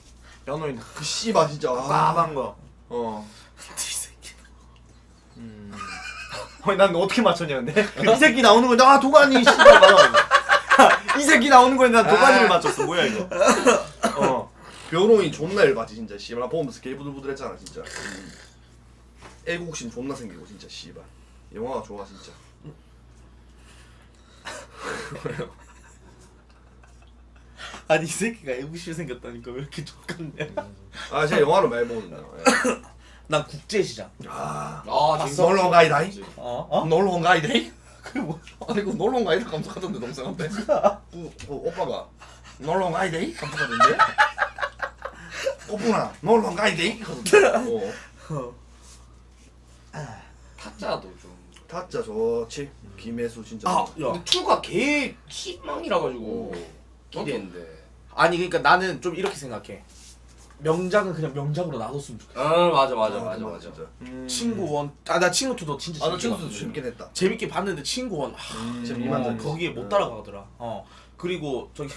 그 씨발 진짜 빡한 거. 이 새끼. 난 어떻게 맞췄냐 근데? 이 새끼 나오는 건데 도가니 씨발 맞아. 이 새끼 나오는 거에 난 도가니를 맞췄어. 뭐야 이거? 변호인 존나 열받지 진짜 씨발. 나 보면서 개 부들부들했잖아 진짜. 애국심 존나 생기고 진짜 씨발. 영화가 좋아 진짜. 아니 이 새끼가 애국심 생겼다니까 왜 이렇게 족같냐. 제가 영화를 많이 보는데. 난 국제시장. 봤어? 놀러온가이다잉? 놀러온가이다잉? 그게 뭐야? 아니 그 놀러온가이다 감독하던데 동생한테. 그 오빠가 놀러온가이다잉? 감독하던데? 오빠나 놀러온가이다잉? 타짜도 좀. 타짜 좋지. 김혜수 진짜. 근데 2가 개 희망이라가지고 기대했는데. 아니 그러니까 나는 좀 이렇게 생각해. 명작은 그냥 명작으로 놔뒀으면 좋겠어. 맞아. 친구 원. 나 친구 2도 진짜 친구 2도 재밌게 됐다. 재밌게 봤는데 친구 원. 거기에 못 따라가더라. 그리고 저기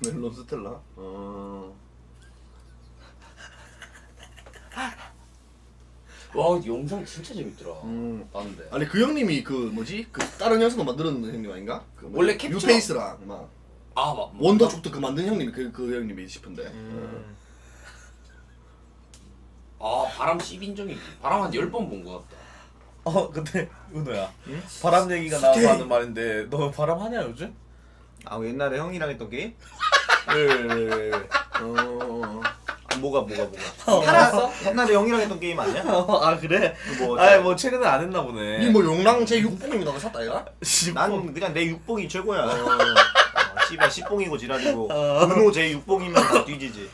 멜론 스텔라. 와 영상 진짜 재밌더라. 봤는데. 아니 그 형님이 그 뭐지 그 다른 영상도 만들었는 형님 아닌가? 그 원래 캡처. 뉴페이스랑 막. 원더족도 그 만든 형님이 그 형님이 싶은데. 아 바람 10인정이 바람 한 10번 본 것 같다. 어 근데 은호야 응? 바람 얘기가 나와서 하는 말인데 너 바람 하냐 요즘? 아 옛날에 형이랑 했던 게임? 네. 뭐가 팔았어? 옛날에 형이랑 했던 게임 아니야? 아 그래? 뭐 최근에 안 했나 보네. 니 뭐 용랑 제 6봉이 너가 샀다 얘가? 난 그냥 내 6봉이 최고야. 씨발 10봉이고 지랄이고 은호 제 6봉이면 다 뒤지지.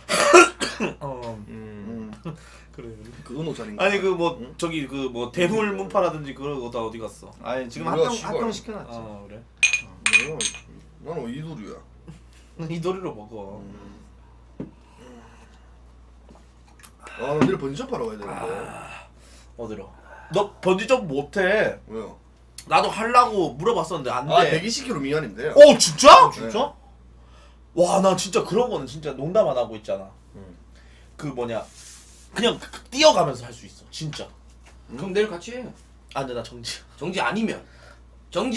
그래. 그 은호 자리인가? 아니 그뭐 저기 그뭐 대물 문파라든지 그런 거 다 어디 갔어? 아니 지금 합병 시켜놨지. 아 그래? 나는 이 도리야. 이 도리로 먹어. 아, 나 내일 번지점프하러 가야 되는데. 어디로? 너 번지점프 못해. 왜요? 나도 하려고 물어봤었는데 안 돼. 아, 120km 미만인데. 오, 진짜? 진짜? 네. 와, 나 진짜 그런 거는 진짜 농담 안 하고 있잖아. 그 뭐냐, 그냥 뛰어가면서 할 수 있어, 진짜. 그럼 내일 같이 해. 아, 근데 나 정지. 정지 아니면 좀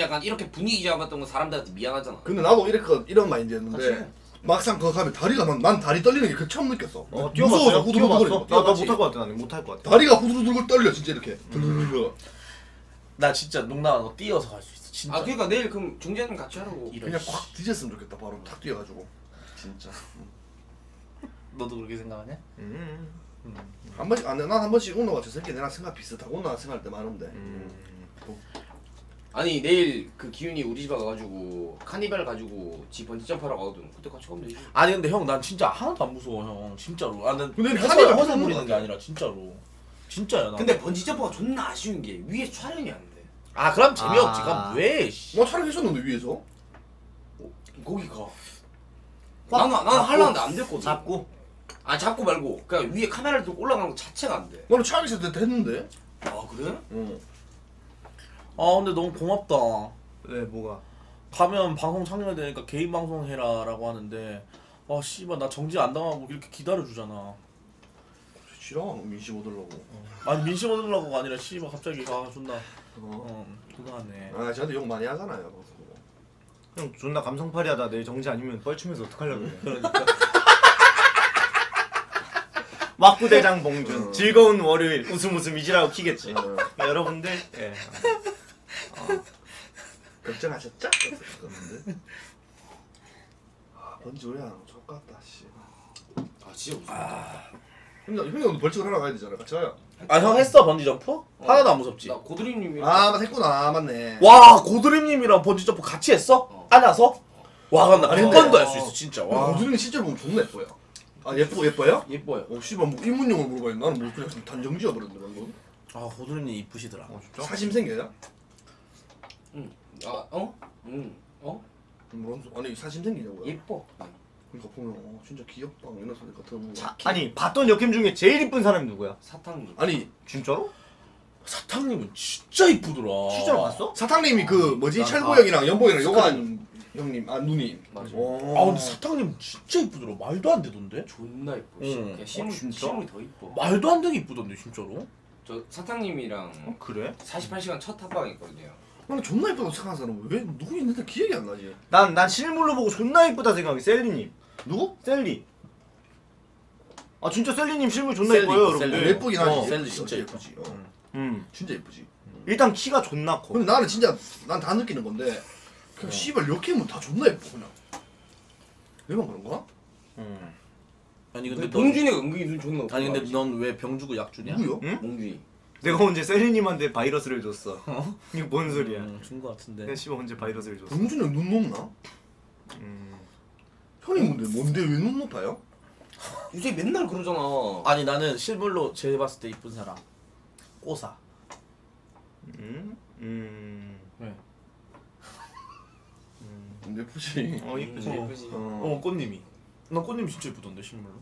약간 이렇게 분위기 잡았던 거 사람들한테 미안하잖아. 근데 나도 이런 마인드였는데. 막상 그거 하면 다리가 난 다리 떨리는 게 처음 느꼈어. 무서워서 후두두두거려. 나 못할 것 같아. 다리가 후두두두걸 떨려 진짜 이렇게. 나 진짜 농담하고 뛰어서 갈 수 있어 진짜. 아 그러니까 내일 그럼 종재는 같이 하라고. 그냥 확 뒤졌으면 좋겠다. 바로 탁 뛰어가지고. 진짜. 너도 그렇게 생각하냐? 한 번씩 안 해. 난 한 번씩 운동가 저 새끼 내랑 생각 비슷하고 나 생각할 때 많은데. 아니 내일 그 기훈이 우리 집에 가가지고 카니발 가지고 집 번지점프하러 가거든. 그때 같이 가면 되지. 아니 근데 형 난 진짜 하나도 안 무서워 형 진짜로. 아 난 근데 카니발 허세 부리는 게 아니라 진짜야 나. 근데 번지점프가 존나 아쉬운 게 위에 촬영이 안 돼. 아 그럼 재미없지. 그럼 왜 씨. 나 촬영했었는데 위에서? 거기 가. 나는 하려는데 안 됐거든. 잡고 말고 그냥 위에 카메라를 들고 올라가는 거 자체가 안 돼. 나는 촬영했을 때 했는데. 아 그래? 응. 아 근데 너무 고맙다. 왜 뭐가? 가면 방송 참여해야 되니까 개인 방송 해라 라고 하는데 아 씨발 나 정지 안 당하고 이렇게 기다려주잖아. 싫어 민씨 얻으려고. 아니 민씨 얻으려고가 아니라 씨발 갑자기 아 존나 고등하네. 아 저한테 욕 많이 하잖아요. 형 존나 감성팔이하다. 내일 정지 아니면 뻘쭘해서 어떡하려고 그래. 그러니까 와꾸대장봉준 즐거운 월요일 웃음 이지라고 키겠지. 여러분들 예. 걱정하셨죠? 아, 번지 오래 안 하고 족같다 씨. 아 진짜 무섭다. 형이 오늘 벌칙을 하러 가야 되잖아. 같이 가요. 아 형 했어 번지 점프? 하나도 안 무섭지? 나 고드림님이랑 했구나. 맞네. 와 고드림님이랑 번지 점프 같이 했어? 안아서? 와 그럼 나 100번도 할 수 있어 진짜. 와 고드림이 실제로 보면 존나 예뻐요. 아 예뻐요? 예뻐요. 어 씨발 뭐 입문용을 물어봐야 돼. 나는 뭐 그냥 단정지어 버렸는데 방금. 아 고드림님 이쁘시더라. 진짜? 사심 생겨요? 아니 사심 생기냐고요? 예뻐. 그러니까 보면 진짜 귀엽다 이런 소리 같은 거. 아니 봤던 역캠 중에 제일 이쁜 사람이 누구야? 사탕님. 아니 진짜로? 사탕님은 진짜 이쁘더라. 진짜로 봤어? 사탕님이 그 뭐지 찰보형이랑 연봉이랑 요관 형님 누님. 맞아. 아 근데 사탕님 진짜 이쁘더라. 말도 안 되던데? 존나 이뻐. 실물이 더 이뻐. 말도 안 되게 이쁘던데 진짜로? 저 사탕님이랑 그래? 48시간 첫 합방했거든요. 나는 존나 이쁘다고 생각하는 사람은 왜 누구 있는데 기억이 안 나지? 난 실물로 보고 존나 이쁘다 생각해. 셀리님. 누구? 셀리. 아 진짜 셀리님 실물 존나 이뻐요 여러분. 예쁘긴 하지. 셀리 진짜 예쁘지. 진짜 예쁘지. 일단 키가 존나 커. 근데 나는 진짜 난 다 느끼는 건데 그냥 씨발 이렇게면 다 존나 예뻐 그냥. 내만 그런가? 아니 근데 봉준이가 은근히 눈 존나 높아. 아니 근데 넌 왜 병 주고 약 주냐? 누구요? 응? 봉준이. 내가 언제 셀리님한테 바이러스를 줬어. 이게 뭔 소리야? 준 거 같은데. 내가 씨발 언제 바이러스를 줬어. 봉준이 눈 높나? 형이 뭔데 왜 눈 높아요? 요새 맨날 그러잖아. 아니 나는 실물로 제 봤을 때 이쁜 사람. 꼬사. 왜? 예쁘지. 예쁘지. 꽃님이. 난 꽃님이 진짜 예쁘던데 실물로.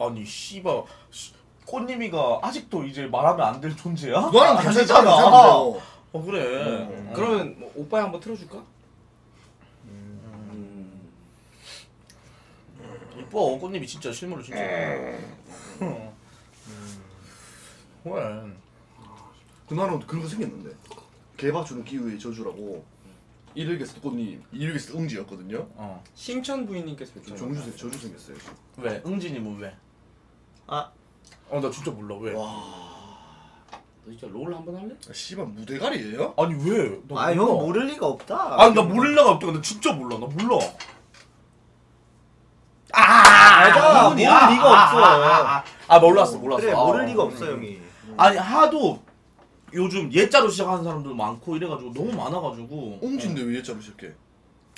아니 씨발. 꽃님이가 아직도 이제 말하면 안 될 존재야? 너랑 같이 있잖아. 그래. 그러면 뭐 오빠야 한번 틀어줄까? 이뻐. 꽃님이 진짜 실물로 진짜. 왜? 그날은 그런 거 생겼는데. 개밥주는 기후의 저주라고. 이륙에서도 꽃님, 이륙에서도 응지였거든요. 심천 부인님께서 정주생 저주 생겼어요. 왜? 응지님은 왜? 아. 어, 나 진짜 몰라. 왜? 와. 너 진짜 롤 한번 할래? 아, 씨발 무대가리예요? 아니 왜? 아, 형 모를 리가 없다. 아니 나 모를 리가 없다. 나 진짜 몰라. 나 몰라. 아, 모를 리가 없어. 아, 몰랐어. 그래, 모를 리가 없어, 형이. 아니 하도 요즘 예자로 시작하는 사람들 많고 이래가지고 너무 많아가지고. 옹진데 왜 예자로 시작해?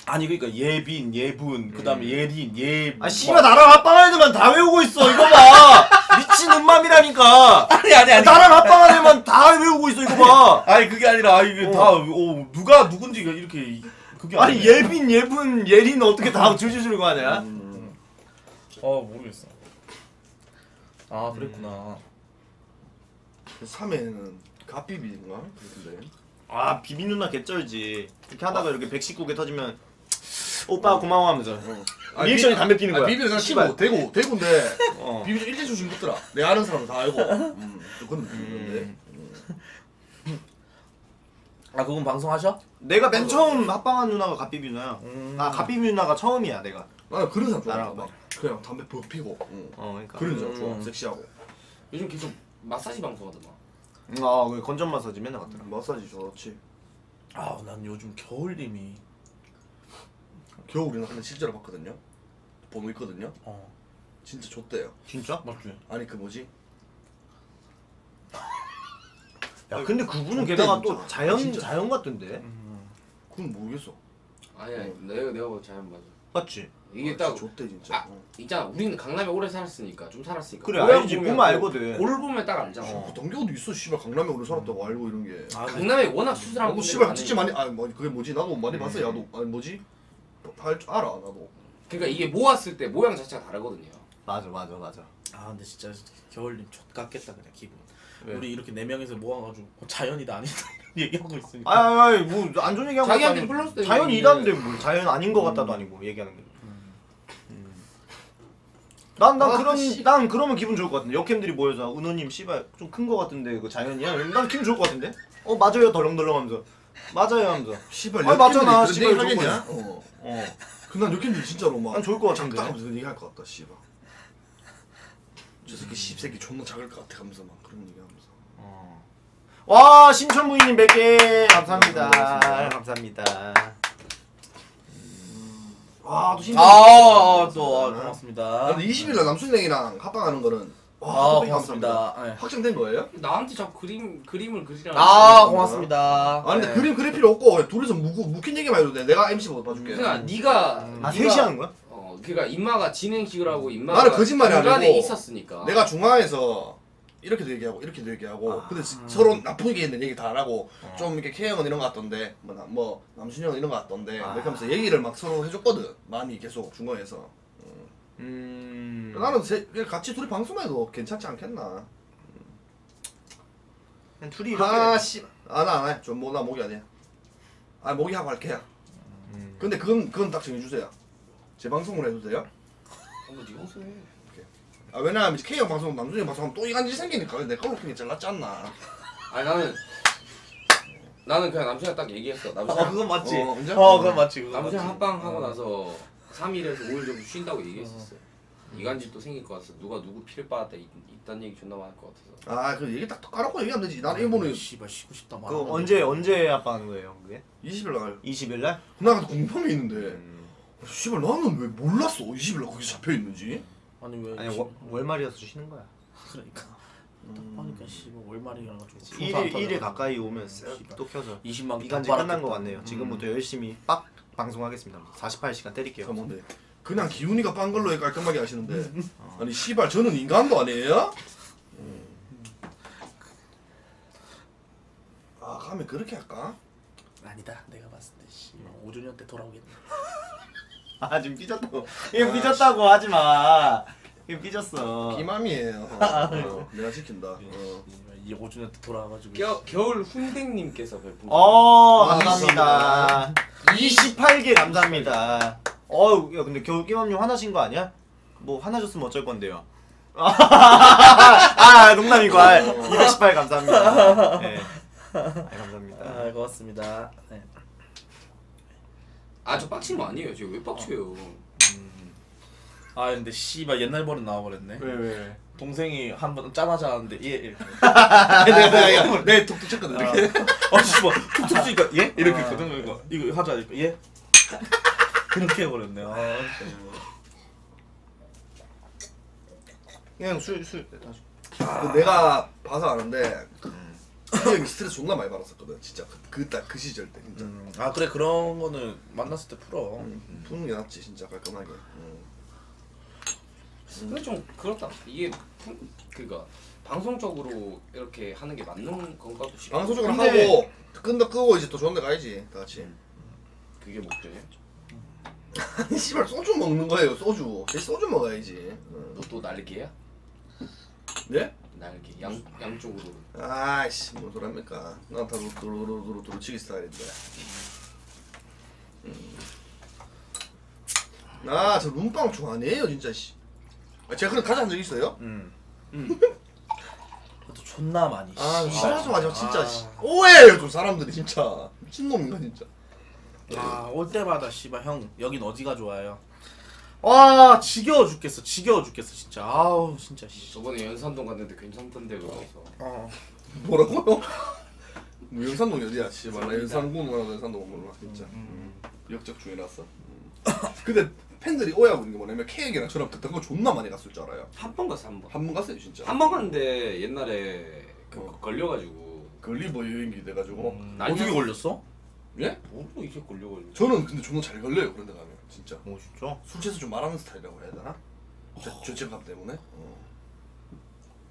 아니 그러니까 예빈, 예분, 그다음에 예린, 예. 아 씨발 나랑 합방한 애들만 다 외우고 있어. 이거 봐. 미친 음맘이라니까. 아니. 나랑 합방한 애들만 다 외우고 있어. 이거 봐. 아니 그게 아니라 이게 다 누가 누군지 이렇게 그게 아니야. 아니 예빈, 예분, 예린 어떻게 다 줄줄줄 거 아니야? 모르겠어. 아 그랬구나. 3회는 갓비비인가? 그런데. 아 비비 누나 개쩔지. 이렇게 하다가 이렇게 119개 터지면 오빠 고마워 하면서 리액션이 담배 피는 거야. 비비 누나 씨발 대구인데 비비 좀 일제수 좀 붙더라. 내가 아는 사람은 다 알고. 그건 비비인데. 아 그건 방송하셔? 내가 맨 처음 합방한 누나가 갓비비 누나야. 아 갓비비 누나가 처음이야 내가. 나 그런 사람 좋아. 막 그냥 담배 푹 피고. 그러니까. 그런 사람 좋아. 섹시하고. 요즘 계속 마사지 방송하더만. 아, 그 건전 마사지 맨날 갔더라. 마사지 좋았지. 아, 난 요즘 겨울님이 겨울이나 근데 실제로 봤거든요. 보고 있거든요. 진짜 좋대요. 진짜? 맞지? 아니 그 뭐지? 야, 근데 그분은 게다가 또 자연 같던데. 그건 모르겠어. 아니야, 내가 뭐 자연 맞아. 맞지? 이게 딱 좋대 진짜. 아, 있잖아. 우리는 강남에 오래 살았으니까 좀 살았으니까. 그래 알지. 보면 알거든. 올 보면 딱 알잖아. 동경도 있어. 씨발 강남에 오래 살았다고 알고 이런 게. 아, 강남에 워낙 수술하고. 씨발 진짜 많이. 아 그게 뭐지? 나도 많이 봤어. 야도 아니 뭐지? 알아 나도. 그러니까 이게 모았을 때 모양 자체가 다르거든요. 맞아. 아 근데 진짜 겨울님 좆같겠다 그냥 기분. 왜? 우리 이렇게 4명에서 모아가지고 자연이다 아니다 이런 얘기하고 있으니까. 아이 뭐 안 좋은 얘기하고. 자기한테 플러스 때. 자연이라는데 뭐 자연 아닌 거 같다도 아니고 얘기하는 게. 난 그러면 기분 좋을 것 같은데. 여캠들이 모여서 은호님 씨발 좀 큰 거 같은데 그 자연이야? 난 기분 좋을 것 같은데? 맞아요 덜렁덜렁 하면서 맞아요 하면서 씨발 아니 맞잖아 씨발 좋을 거 같아. 근데 난 여캠들이 진짜로 막 난 좋을 것 같은데 작다 하면서 얘기할 것 같다 씨발 저 새끼 씹새끼 존나 작을 것 같아 하면서 막 그런 얘기하면서 와 신천부인님 100개 감사합니다. 감사합니다. 와, 또 신기하다. 고맙습니다. 근데 20일날 남순냉이랑 합방하는 거는 고맙습니다. 네. 확정된 거예요? 나한테 자꾸 그림을 그리라는 고맙습니다. 아, 근데 네. 그림 그릴 필요 없고 둘이서 묵힌 얘기만 해도 돼. 내가 MC보다 봐줄게. 그러니까 네가 셋이 하는 거야? 그러니까 인마가 진행식을 하고 인마가 나는 거짓말이 아니고 있었으니까. 내가 중앙에서 이렇게도 얘기하고 이렇게도 얘기하고 근데 서로 나쁘게 있는 얘기 다 안 하고 좀 이렇게 K형은 이런 거 같던데 뭐 남순형은 이런 거 같던데 이렇게 하면서 얘기를 막 서로 해줬거든. 많이 계속 중간에서 나는 같이 둘이 방송만 해도 괜찮지 않겠나. 그냥 둘이 이렇게 나 안 해. 좀 나 모기 안 해. 아 모기 하고 할게요. 근데 그건 딱 정해주세요. 제 방송으로 해도 돼요? 한번 네 방송 해. 왜냐면 K형 방송, 남준이 방송하면 또 이간질이 생기니까 내 걸로 그냥 잘랐지 않나. 아니 나는 그냥 남준이랑 딱 얘기했어. 남준아 그건 맞지. 그건 맞지. 남준이랑 합방하고 나서 3일에서 5일 정도 쉰다고 얘기했었어. 이간질도 생길 것 같아서 누가 누구 피를 받았다 이딴 얘기 존나 많을 것 같아서. 그 얘기 딱 까놓고 얘기하면 되지. 나는 일본은 씨발 쉬고 싶다 말. 그 언제 합방하는 거예요 그게? 20일날. 20일날? 나한테 공방이 있는데. 씨발 나는 왜 몰랐어 20일날 거기 잡혀 있는지. 아니 월말이어서 쉬는 거야. 그러니까 딱 보니까 씨뭐 월말이라 가지고 1일 가까이 오면 또 켜서 20만 이간질 끝난 거 같네요. 지금부터 열심히 빡 방송하겠습니다. 48시간 때릴게요. 뭔데? 그냥 기훈이가 빤 걸로 깔끔하게 하시는데 아니 씨발 저는 인간도 아니에요? 아 가면 그렇게 할까? 아니다 내가 봤을 때 씨발 5주년 때 돌아오겠네. 지금 삐졌다고. 이거 삐졌다고 하지 마. 이거 삐졌어. 비맘이에요. 내가 시킨다. 이 5주년 때 돌아와가지고. 겨울 훈댕님께서 베푼. 감사합니다. 28개 감사합니다. 야 근데 겨울 끼맘님 화나신 거 아니야? 뭐 화나셨으면 어쩔 건데요. 농담이고. 218 감사합니다. 네. 감사합니다. 고맙습니다. 네. 저 빡친 거 아니에요. 저 왜 빡쳐요? 근데 씨발 옛날 버릇 나와버렸네. 왜? 동생이 한번 짜맞아 하는데 예 이렇게 내가 툭툭 쳤거든 이렇게 툭툭 치니까 예? 이렇게 했거든. 그러니까 이거 하자 이거 예? 그렇게 해버렸네. 아 그냥 술 내가 봐서 아는데 형이 스트레스 존나 많이 받았었거든 진짜 그 시절 때 진짜. 아 그래 그런 거는 만났을 때 풀어. 푸는 게 낫지 진짜 깔끔하게. 근데 좀 그렇다. 이게 그니까 방송적으로 이렇게 하는 게 맞는 건가도 싶어. 방송적으로 하고 끈다 끄고 이제 또 좋은 데 가야지 다 같이. 그게 목적이야? 아니 씨발 소주 먹는 거예요. 소주 제 소주 먹어야지. 너 또 날개야? 네? 날개 양쪽으로. 아이씨 뭔 소리 합니까? 난 다 도로 치기 스타일인데. 아 저 룸빵 좋아하네요 진짜 씨. 아, 제가 그런 가져간 적 있어요? 그것도 존나 많이. 아 싫어하지 마세요 진짜. 오해해요 좀 사람들이 진짜. 미친놈인가 진짜. 아 올 때마다 씨발 형 여긴 어디가 좋아요? 와 지겨워 죽겠어 지겨워 죽겠어 진짜. 아우 진짜 씨. 저번에 연산동 갔는데 괜찮던데 그래서. 어 뭐라고요? 뭐 연산동이 어디야 씨발. 나 연산동 몰라 연산동 몰라 진짜. 역적 중이라서. 근데 팬들이 오해하고 있는 게 뭐냐면 케이랑 저랑 그때 그거 존나 많이 갔을 줄 알아요. 한 번 갔어 한 번. 한 번 갔어요 진짜. 한 번 갔는데 옛날에 걸려가지고 걸리버 여행기 돼가지고. 어떻게 걸렸어? 예? 뭐로 이게 걸려가지고. 저는 근데 존나 잘 걸려요 그런 데 가면 진짜. 오 진짜? 술 취해서 좀 말하는 스타일이라고 해야 되나? 죄책감 때문에?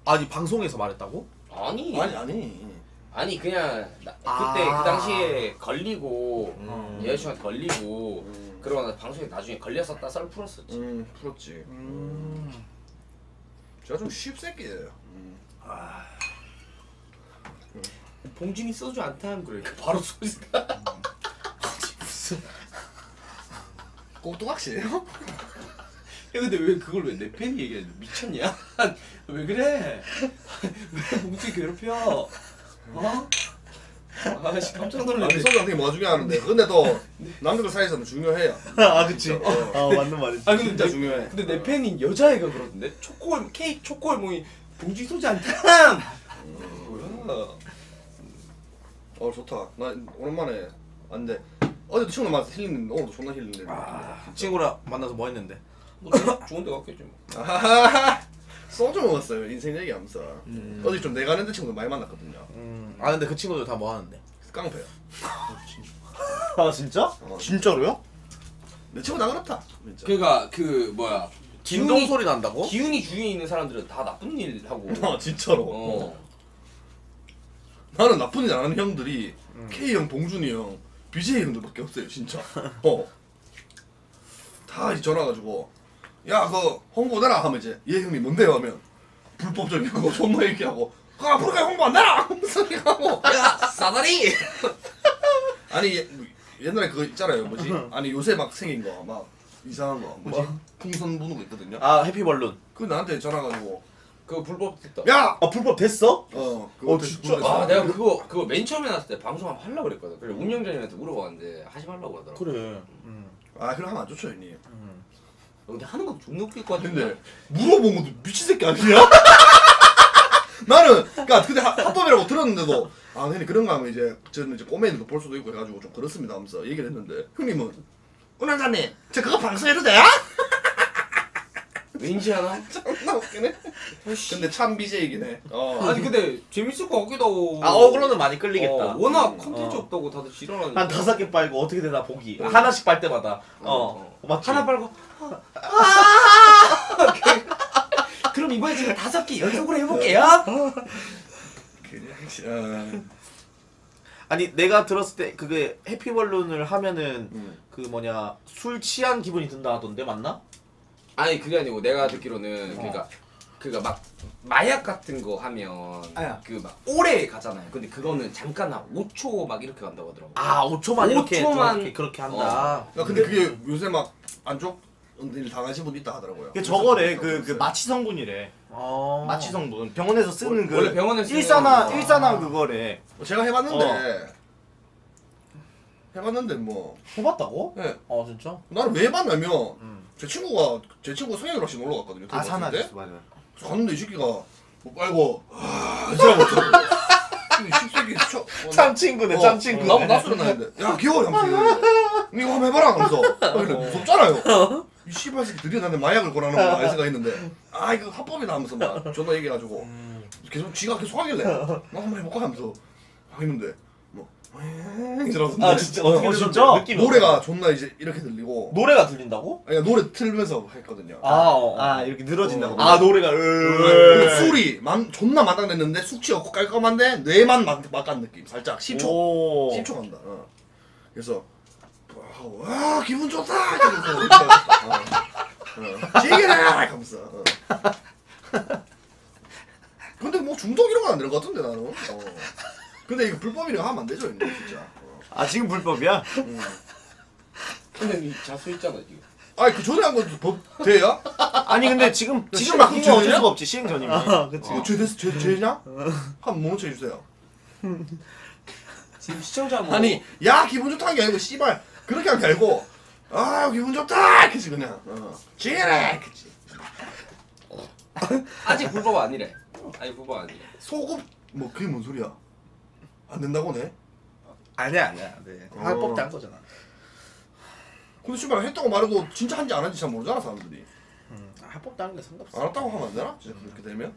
아니 방송에서 말했다고? 아니 그냥 그때 그 당시에 걸리고 여자친구한테 걸리고 그러고 방송에 나중에 걸렸었다 썰 풀었었지. 풀었지. 제가 좀 쉽새끼예요. 봉준이 소주 안 타면 그래 바로 소주다. 무슨 꼬뚜각시예요? 야 근데 왜 그걸 왜 내 팬이 얘기해? 미쳤냐? 왜 그래? 왜 봉준이 괴롭혀? 어? 아씨 깜짝 놀랐네. 아니 소주랑 되게 마중에 하는데 근데 또 남들 사이에서는 중요해요. 아 그치. 맞는 말이지. 아 근데 진짜 중요해. 근데 내 팬인 여자애가 그러던데? 초코월 케이크 초코월몽이 봉준이 소주 안 탐! 뭐야? 어 좋다. 나 오랜만에 왔는데 어제도 친구 만나서 힐링했는데 오늘도 존나 힐링했는데. 친구랑 만나서 뭐 했는데? 뭐 좋은 데 갔겠지 뭐. 소주 먹었어요. 인생 얘기하면서. 어디 좀 내가는 데 친구들 많이 만났거든요. 아 근데 그 친구들 다 뭐 하는데? 깡패요. 아 진짜? 진짜로요? 내 친구 다 그렇다. 진짜. 그러니까 그 뭐야 진동 소리 난다고? 기운이 주위에 있는 사람들은 다 나쁜 일 하고. 아 진짜로. 나는 나쁜 일 안 하는 형들이 K 형, 봉준이 형, BJ 형들밖에 없어요 진짜. 다 전화 가지고. 야, 그 홍보 내라 하면 이제 얘 형님 뭔데요 하면 불법적인 거 존나 얘기하고 아, 아프리카 홍보 안 내라 무슨 소리 하고 야, 사다리. 아니 옛날에 그거 있잖아요 뭐지? 아니 요새 막 생긴 거 막 이상한 거 뭐지? 뭐? 풍선 부는 거 있거든요. 아 해피벌룬. 그 나한테 전화 가지고 그거 불법 됐다. 야, 아 불법 됐어? 그거 진짜. 아 내가 그거 맨 처음에 나왔을 때 방송 한번 하려고 그랬거든. 그래 운영자님한테 물어봤는데 하지 말라고 하더라고. 그래. 아 그럼 하면 안 좋죠 형님. 근데 하는 것도 존나 웃길 것 같은데. 근데 물어본 것도 미친 새끼 아니야? 나는 그니까 근데 합법이라고 들었는데도 아 형님 그런 거 하면 이제 저는 이제 꼬매인도 볼 수도 있고 해가지고 좀 그렇습니다 하면서 얘기를 했는데 형님은 운영자님 저 그거 방송해도 돼요? 왠지 하나? 존나 웃기네. 근데 참 BJ이긴 해. 아니 근데 재밌을 것 같기도 하고. 아 어그로는 많이 끌리겠다. 워낙 컨텐츠 없다고 다들 지랄하는데 한 5개 빨고 어떻게 되나 보기. 하나씩 빨 때마다 맞지? 하나 빨고 그럼 이번에 제가 5개 연속으로 해볼게요. 그냥 아니 내가 들었을 때 그게 해피벌룬을 하면은 그 뭐냐 술 취한 기분이 든다 하던데 맞나? 아니 그게 아니고 내가 듣기로는 그러니까 막 마약 같은 거 하면 그 막 오래 가잖아요. 근데 그거는 잠깐 한 5초 막 이렇게 간다고 하더라고. 아 5초만 이렇게 그렇게 한다. 야, 근데 그게 요새 막 안 줘? 일 당하신 분도 있다 하더라고요. 그 저거래 그 마취 성분이래. 마취 성분 병원에서 쓰는 그 원래 병원에서 쓰는 일산화 그거래. 제가 해봤는데. 해봤는데 뭐 해봤다고? 네. 아 진짜? 나는 왜 해봤냐면 제 친구가 제 친구 성형외과 놀러 갔거든요. 아 산하지 맞아요. 그래서 갔는데 이 새끼가 뭐 빨고 진짜 못하고 참 친구네, 참 친구네. 나보다 낯설은 나인데. 야, 귀여워, 형님. 이거 한번 해봐라, 그래서. 근데 무섭잖아요. 이 씨발 새끼 드디어 나한테 마약을 권하는 거야, 이 생각했는데. 아, 이거 합법이다 하면서 막 존나 얘기해가지고. 계속, 지가 계속 하길래. 나 한번 해볼까 하면서. 막 했는데. 뭐, 이러면서. 아, 진짜? 진짜? 노래가 존나 이제 이렇게 들리고. 노래가 들린다고? 아니, 노래 틀면서 했거든요. 아, 이렇게 늘어진다고. 아, 노래가. 술이 존나 마당냈는데 숙취 없고 깔끔한데 뇌만 막간 느낌. 살짝 10초 간다. 그래서 와 기분 좋다. 즐겨라 하면서. 근데 뭐 중독 이런 건 안 되는 것 같은데 나는. 근데 이거 불법이니까 하면 안 되죠, 이거 진짜. 아 지금 불법이야? 근데 이 자수 있잖아 지금. 아니 그 전에 한 것도 법 돼야? 아니 근데 지금 막 훔치면 어쩔 수가 없지 시행 전이면. 아, 그치. 죄냐? 한번 멈춰 주세요. 지금 시청자 뭐. 아니 야 기분 좋다는 게 아니고 씨발 그렇게 한 게 아니고 아 기분 좋다 그치 그냥. 지랄 그치. 아직 불법 아니래. 아직 불법 아니래. 소급 뭐 그게 뭔 소리야? 안 된다고네? 아니야. 네. 합법도 한 거잖아. 근데 씨발 했다고 말해도 진짜 한지 안 한지 잘 모르잖아 사람들이. 합법도 하는 게 상관없어. 알았다고 하면 안 되나? 진짜 그렇게 되면?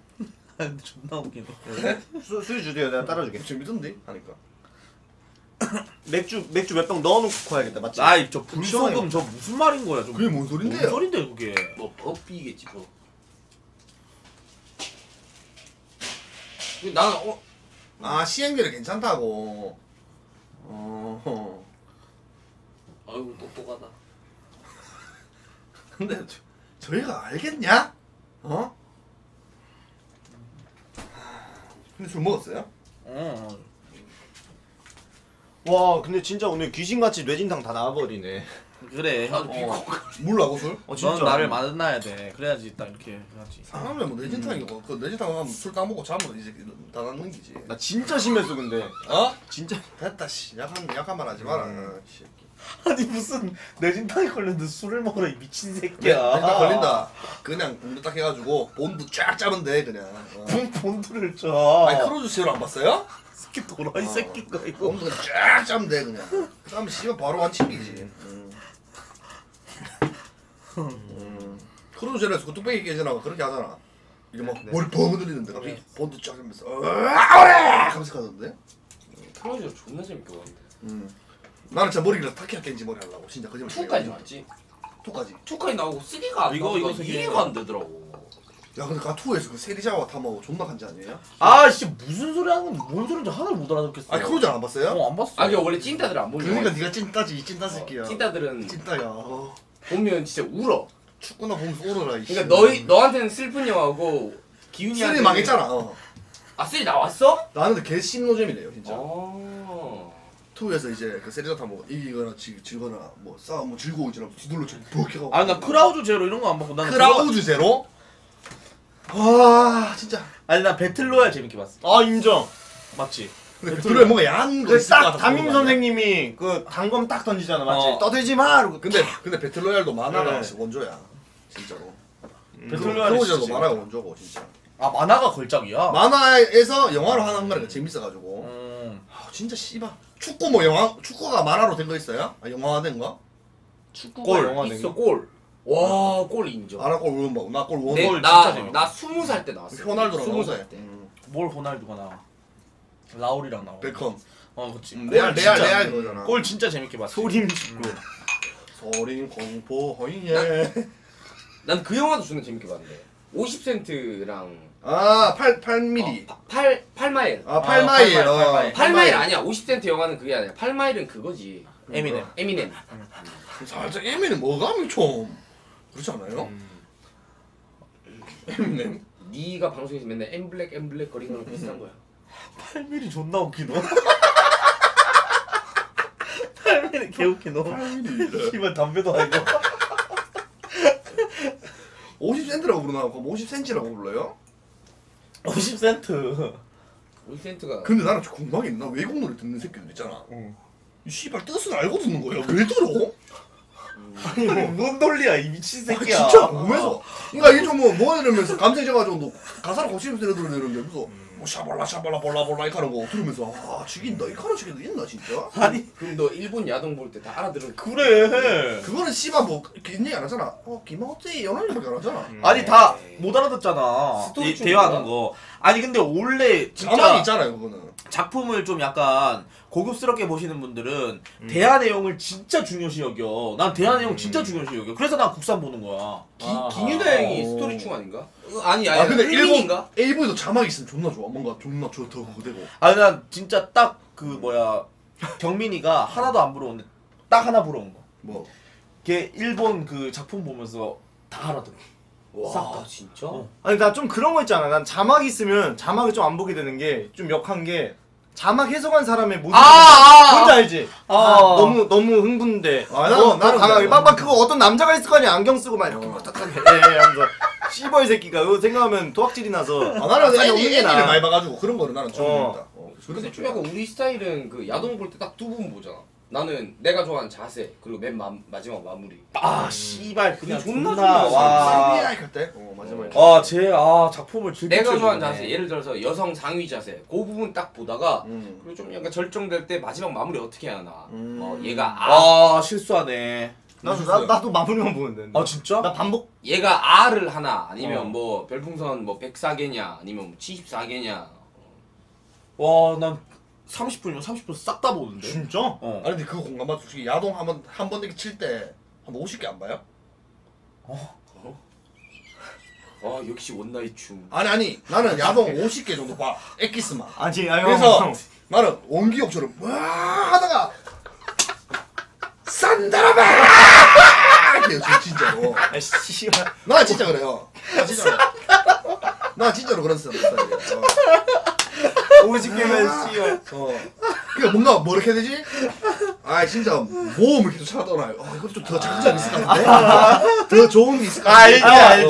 근데 존나 웃기네. 수유 주세요. 내가 따라줄게. 지금 믿던데? 하니까. 맥주 몇 병 넣어놓고 가야겠다 맞지? 아이 저 불소금 저 무슨 말인 거야? 좀 그게 뭔 소린데? 뭔 소린데 그게? 뭐 법이겠지 뭐. 나는 아 시행률이 괜찮다고. 아이고 똑똑하다. 근데 저희가 알겠냐? 어? 근데 술 먹었어요? 응. 와 근데 진짜 오늘 귀신같이 뇌진탕 다 나와버리네. 그래. 나도 물 나고 술? 진짜. 넌 나를 만나야 돼. 그래야지 딱 이렇게 해야지. 사람은 뭐 뇌진탕이고 그 뇌진탕 하면 술 따먹고 자면 이제 다 남는기지. 나 진짜 심했어 근데. 어? 진짜. 됐다 씨. 약한 말 하지 마라. 아니 무슨 뇌진탕이 걸렸는데 술을 먹으라 이 미친 새끼야. 뇌진탕 걸린다. 그냥 본드 딱 해가지고 본드 쫙 짜면 돼 그냥. 본드를 쫙. 아니 크로즈 씨로 안 봤어요? 새끼 돌아 이 새끼가 이거. 본드 쫙 짜면 돼 그냥. 그다음에 씨가 바로 한 침기지. 크루즈에서 그 뚝배기 깨지나고 그렇게 하잖아. 이게 막 네. 머리 뻥 흔들리는데 갑자기 네. 본드 쫙 하면서 아오래! 감색하던데. 크루즈가 존나 재밌게 봤는데. 나는 진짜 머리를 타키야 깬지 머리 하려고 진짜 거짓말. 2까지 왔지? 2까지 나오고 3가 안 나오고 2가 안 되더라고. 야 근데 가2에서 그 세리샤와 탐하고 존나 간지 아니에요? 아 진짜 무슨 소리 하는 건지 뭔 소리인지 하나를 못 알아듣겠어. 아니 크루즈 안 봤어요? 안 봤어. 아니 원래 찐따들 안 보여. 그러니까 네가 찐따지 이 찐따 새끼야. 찐따들은 찐따야. 보면 진짜 울어. 축구나 보면서 울어라. 그러니까 너한테는 슬픈 영화고 기훈이한테. 쓰리 망했잖아. 아 쓰리 나왔어? 나는 개 신노잼이래요 진짜. 투에서 이제 그 세리자타 뭐 이기거나 질거나 뭐 싸움 뭐 즐거운지라 뒤돌로 좀 부엌에 가고. 아 나 크라우즈 제로 이런 거 안 봤고 난 크라우즈 제로? 와 진짜. 아니 나 배틀로얄 재밌게 봤어. 아 인정. 맞지. 근데 배틀로얄 뭔가 야한 거 있을 것 같아. 담임 선생님이 그 단검 딱 던지잖아 맞지? 떠들지 마! 이러고 근데 배틀로얄도 만화가 네. 원조야 진짜로. 배틀로얄이 진짜 만화가 원조고 진짜. 아 만화가 걸작이야? 만화에서 영화로 하는 거니까 재밌어가지고 아 진짜 씨발 축구 뭐 영화? 축구가 만화로 된 거 있어요? 아 영화화된 거? 축구가 영화된 거? 있어 골! 와 골 인정. 아 나 골 원원 봐. 나 골 원원 진짜 재밌어. 나 20살 때 나왔어. 호날두랑 20살 때. 뭘 호날두가 나와? 라울이랑 나와. 베컴. 그렇지. 레알 이거잖아. 골 진짜 재밌게 봤어. 소림 축구. 소림 공포 허이예. 난 그 영화도 존나 재밌게 봤는데. 50센트랑 아, 8mm. 8마일. 아, 8마일. 8마일 아니야. 50센트 영화는 그게 아니야. 8마일은 그거지. 에미넴. 살짝 에미넴 뭐감이 좀 그렇지 않아요? 에미넴. 네가 방송에서 맨날 엠블랙 거리는 거랑 비슷한 거야. 8mm 존나 웃기노? 8mm 개웃기노? 8mm 씨발 담배도 아니고 50센트라고 부르나? 그럼 50cm라고 불러요? 50센트가 근데 나랑 좀 궁금한 게 있나? 외국 노래 듣는 새끼들 있잖아 이 씨발 뜻은 알고 듣는 거야 왜 들어? 아니 뭐뭔 논리야 이 미친 새끼야. 아, 진짜 보면서 그러니까 이게 좀 뭐 이러면서 감정해져가지고 너 가사를 고치면서 들으는데 그래서 뭐 샤발라 샤발라 볼라볼라 이카는 거 들으면서 아 죽인다 이카는 죽인다 있나 진짜? 아니 그럼 너 일본 야동 볼 때 다 알아들어. 그래 그거는 씨발 뭐 얘기 안 하잖아. 어 김학재 연애를 얘기 안 하잖아. 아니 다 못 알아듣잖아 대화하는 거. 아니 근데 원래 진짜 있잖아요 그거는. 작품을 좀 약간 고급스럽게 보시는 분들은 대화 내용을 진짜 중요시 여겨. 난 대화 내용 진짜 중요시 여겨. 그래서 난 국산 보는 거야. 김유다 형이 스토리충 아닌가? 아니 아니. 아, 근데 일본인가? AV도 자막이 있으면 존나 좋아. 뭔가 존나 좋다고 되고. 아니 난 진짜 딱 그 뭐야 경민이가 하나도 안 부러운데 딱 하나 부러운 거. 뭐? 걔 일본 그 작품 보면서 다 알아들어. 와 진짜? 어. 아니 나 좀 그런 거 있잖아. 난 자막 있으면 자막을 좀 안 보게 되는 게 좀 역한 게 자막 해석한 사람의 모습. 뭔지 알지? 너무 흥분돼. 난 강하게 막 그거 어떤 남자가 있을 거 아니야. 안경 쓰고 막 이렇게 막딱하게 하면서 씨벌 새끼가 이거 생각하면 도학질이 나서. 아 나는 그냥 우는 게 나아. 많이 봐가지고 그런 거는 나는 좋아합니다. 근데 좀 약간 우리 스타일은 그 야동 볼 때 딱 두 부분 보잖아. 나는 내가 좋아하는 자세 그리고 맨 마지막 마무리. 아 씨발 그냥 존나 와. 그때 마지막에. 아 작품을 즐기고. 내가 좋아하는 자세 예를 들어서 여성 상위 자세 그 부분 딱 보다가 그리고 좀 약간 절정될 때 마지막 마무리 어떻게 해야 하나. 얘가 아 실수하네. 나도 마무리만 보는데. 아 진짜? 나 반복. 얘가 아를 하나 아니면 뭐 별풍선 뭐 104개냐 아니면 뭐 74개냐. 와 난. 30분이면 30분 싹 다 보는데? 진짜? 아니 근데 그거 공감받아. 솔직히 야동 한번 되게 칠 때 한 50개 안 봐요? 아 역시 원나잇춤. 아니 나는 야동 50개 정도 봐. 엑기스만. 그래서 나는 원기옥처럼 와 하다가 산다라바 이렇게 해요 진짜로. 나 진짜 그래요. 나 진짜로 그런 스타일이에요. 오지게만 씨요. 그러니까 뭔가 뭐 이렇게 해야 되지? 아 진짜 모험을 계속 찾아다녀요. 이거 좀 더 장점이 있을 것 같은데? 더 좋은 게 있을 것 같은데?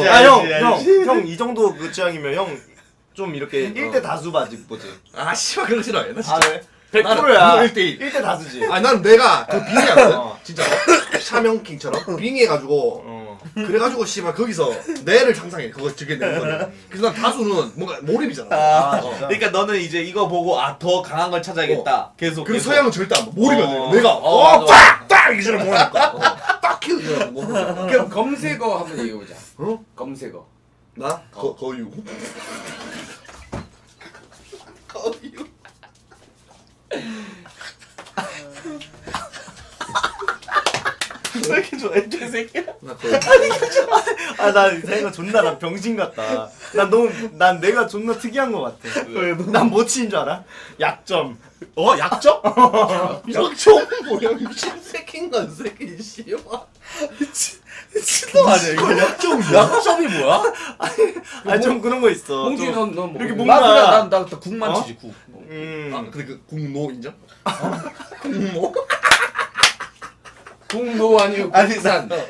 알지. 형 이 정도 그 취향이면 형 좀 이렇게 1대 다수 봐지 보지. 아 씨발 그런 거 싫어해. 나 진짜 100%야. 1대 다수지. 아니 나는 내가 그 빙의하거든. 진짜 샤명킹처럼 빙의해가지고 그래가지고 씨발 거기서 내를 상상해. 그거 즐겨내는 거는. 그래서 난 다수는 뭔가 몰입이잖아. 그러니까 너는 이제 이거 보고 아 더 강한 걸 찾아야겠다. 계속. 그리고 서양은 절대 안 봐. 몰입이야. 내가 빡! 이게 저런 몰입이니까. 빡! 키우더라고. 그럼 검색어 한번 얘기해보자. 어? 검색어. 나? 거유. 거유. 왜 이렇게 좋아해? 이 새끼야? 나 생각 존나 나 병신 같다. 난 내가 존나 특이한 거 같아. 난 뭐 치인 줄 알아? 약점. 약점? 약점? 뭐야 미친 새끼인가 이 새끼 씨발. 미친놈 아니야 이거? 약점이 뭐야? 아니 좀 그런 거 있어. 봉준이 넌 뭐? 이렇게 뭔가 난 국만 치지 국. 아 근데 그 국노 인정? 국노? 국노 아니고 국산. 난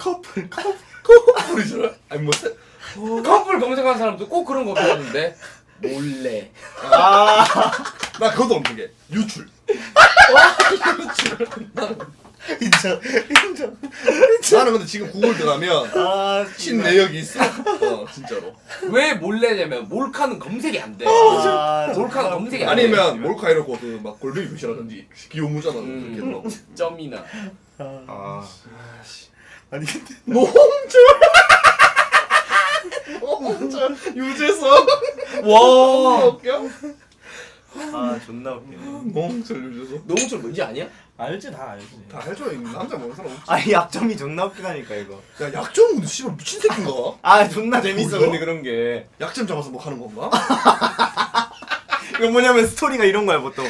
커플이잖아. 아니 뭐 커플 검색하는 사람도 꼭 그런 거 보는데 몰래. 나 그것도 없는 게 유출. 유출. 인정. 나는 근데 지금 구글 들어가면 신내역이 있어. 진짜로. 왜 몰래냐면 몰카는 검색이 안 돼. 몰카는 검색이 안 돼. 아니면 몰카 이런 거 그 막 골뱅이 표시라든지 기호문자나 이렇게 뭐 점이나. 아니 근데 노홍철 유재석. 와. 웃겨? 존나 웃겨. 노홍철 유재석. 노홍철 뭔지 아니야? 알지 다 알지. 다 알죠. 남자 모르는 사람 없지. 아니 약점이 존나 웃기다니까 이거. 야 약점 근데 씨발 미친 새끼인가? 존나 재밌어 근데 그런 게. 약점 잡아서 뭐 하는 건가? 이거 뭐냐면 스토리가 이런 거야 보통.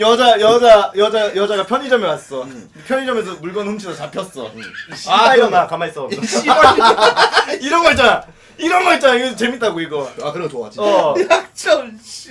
여자가 편의점에 왔어. 편의점에서 물건 훔치다 잡혔어. 일어나 가만히 있어. 이런 거 있잖아. 이거 재밌다고 이거. 그런 거 좋아 진짜. 약점 씨.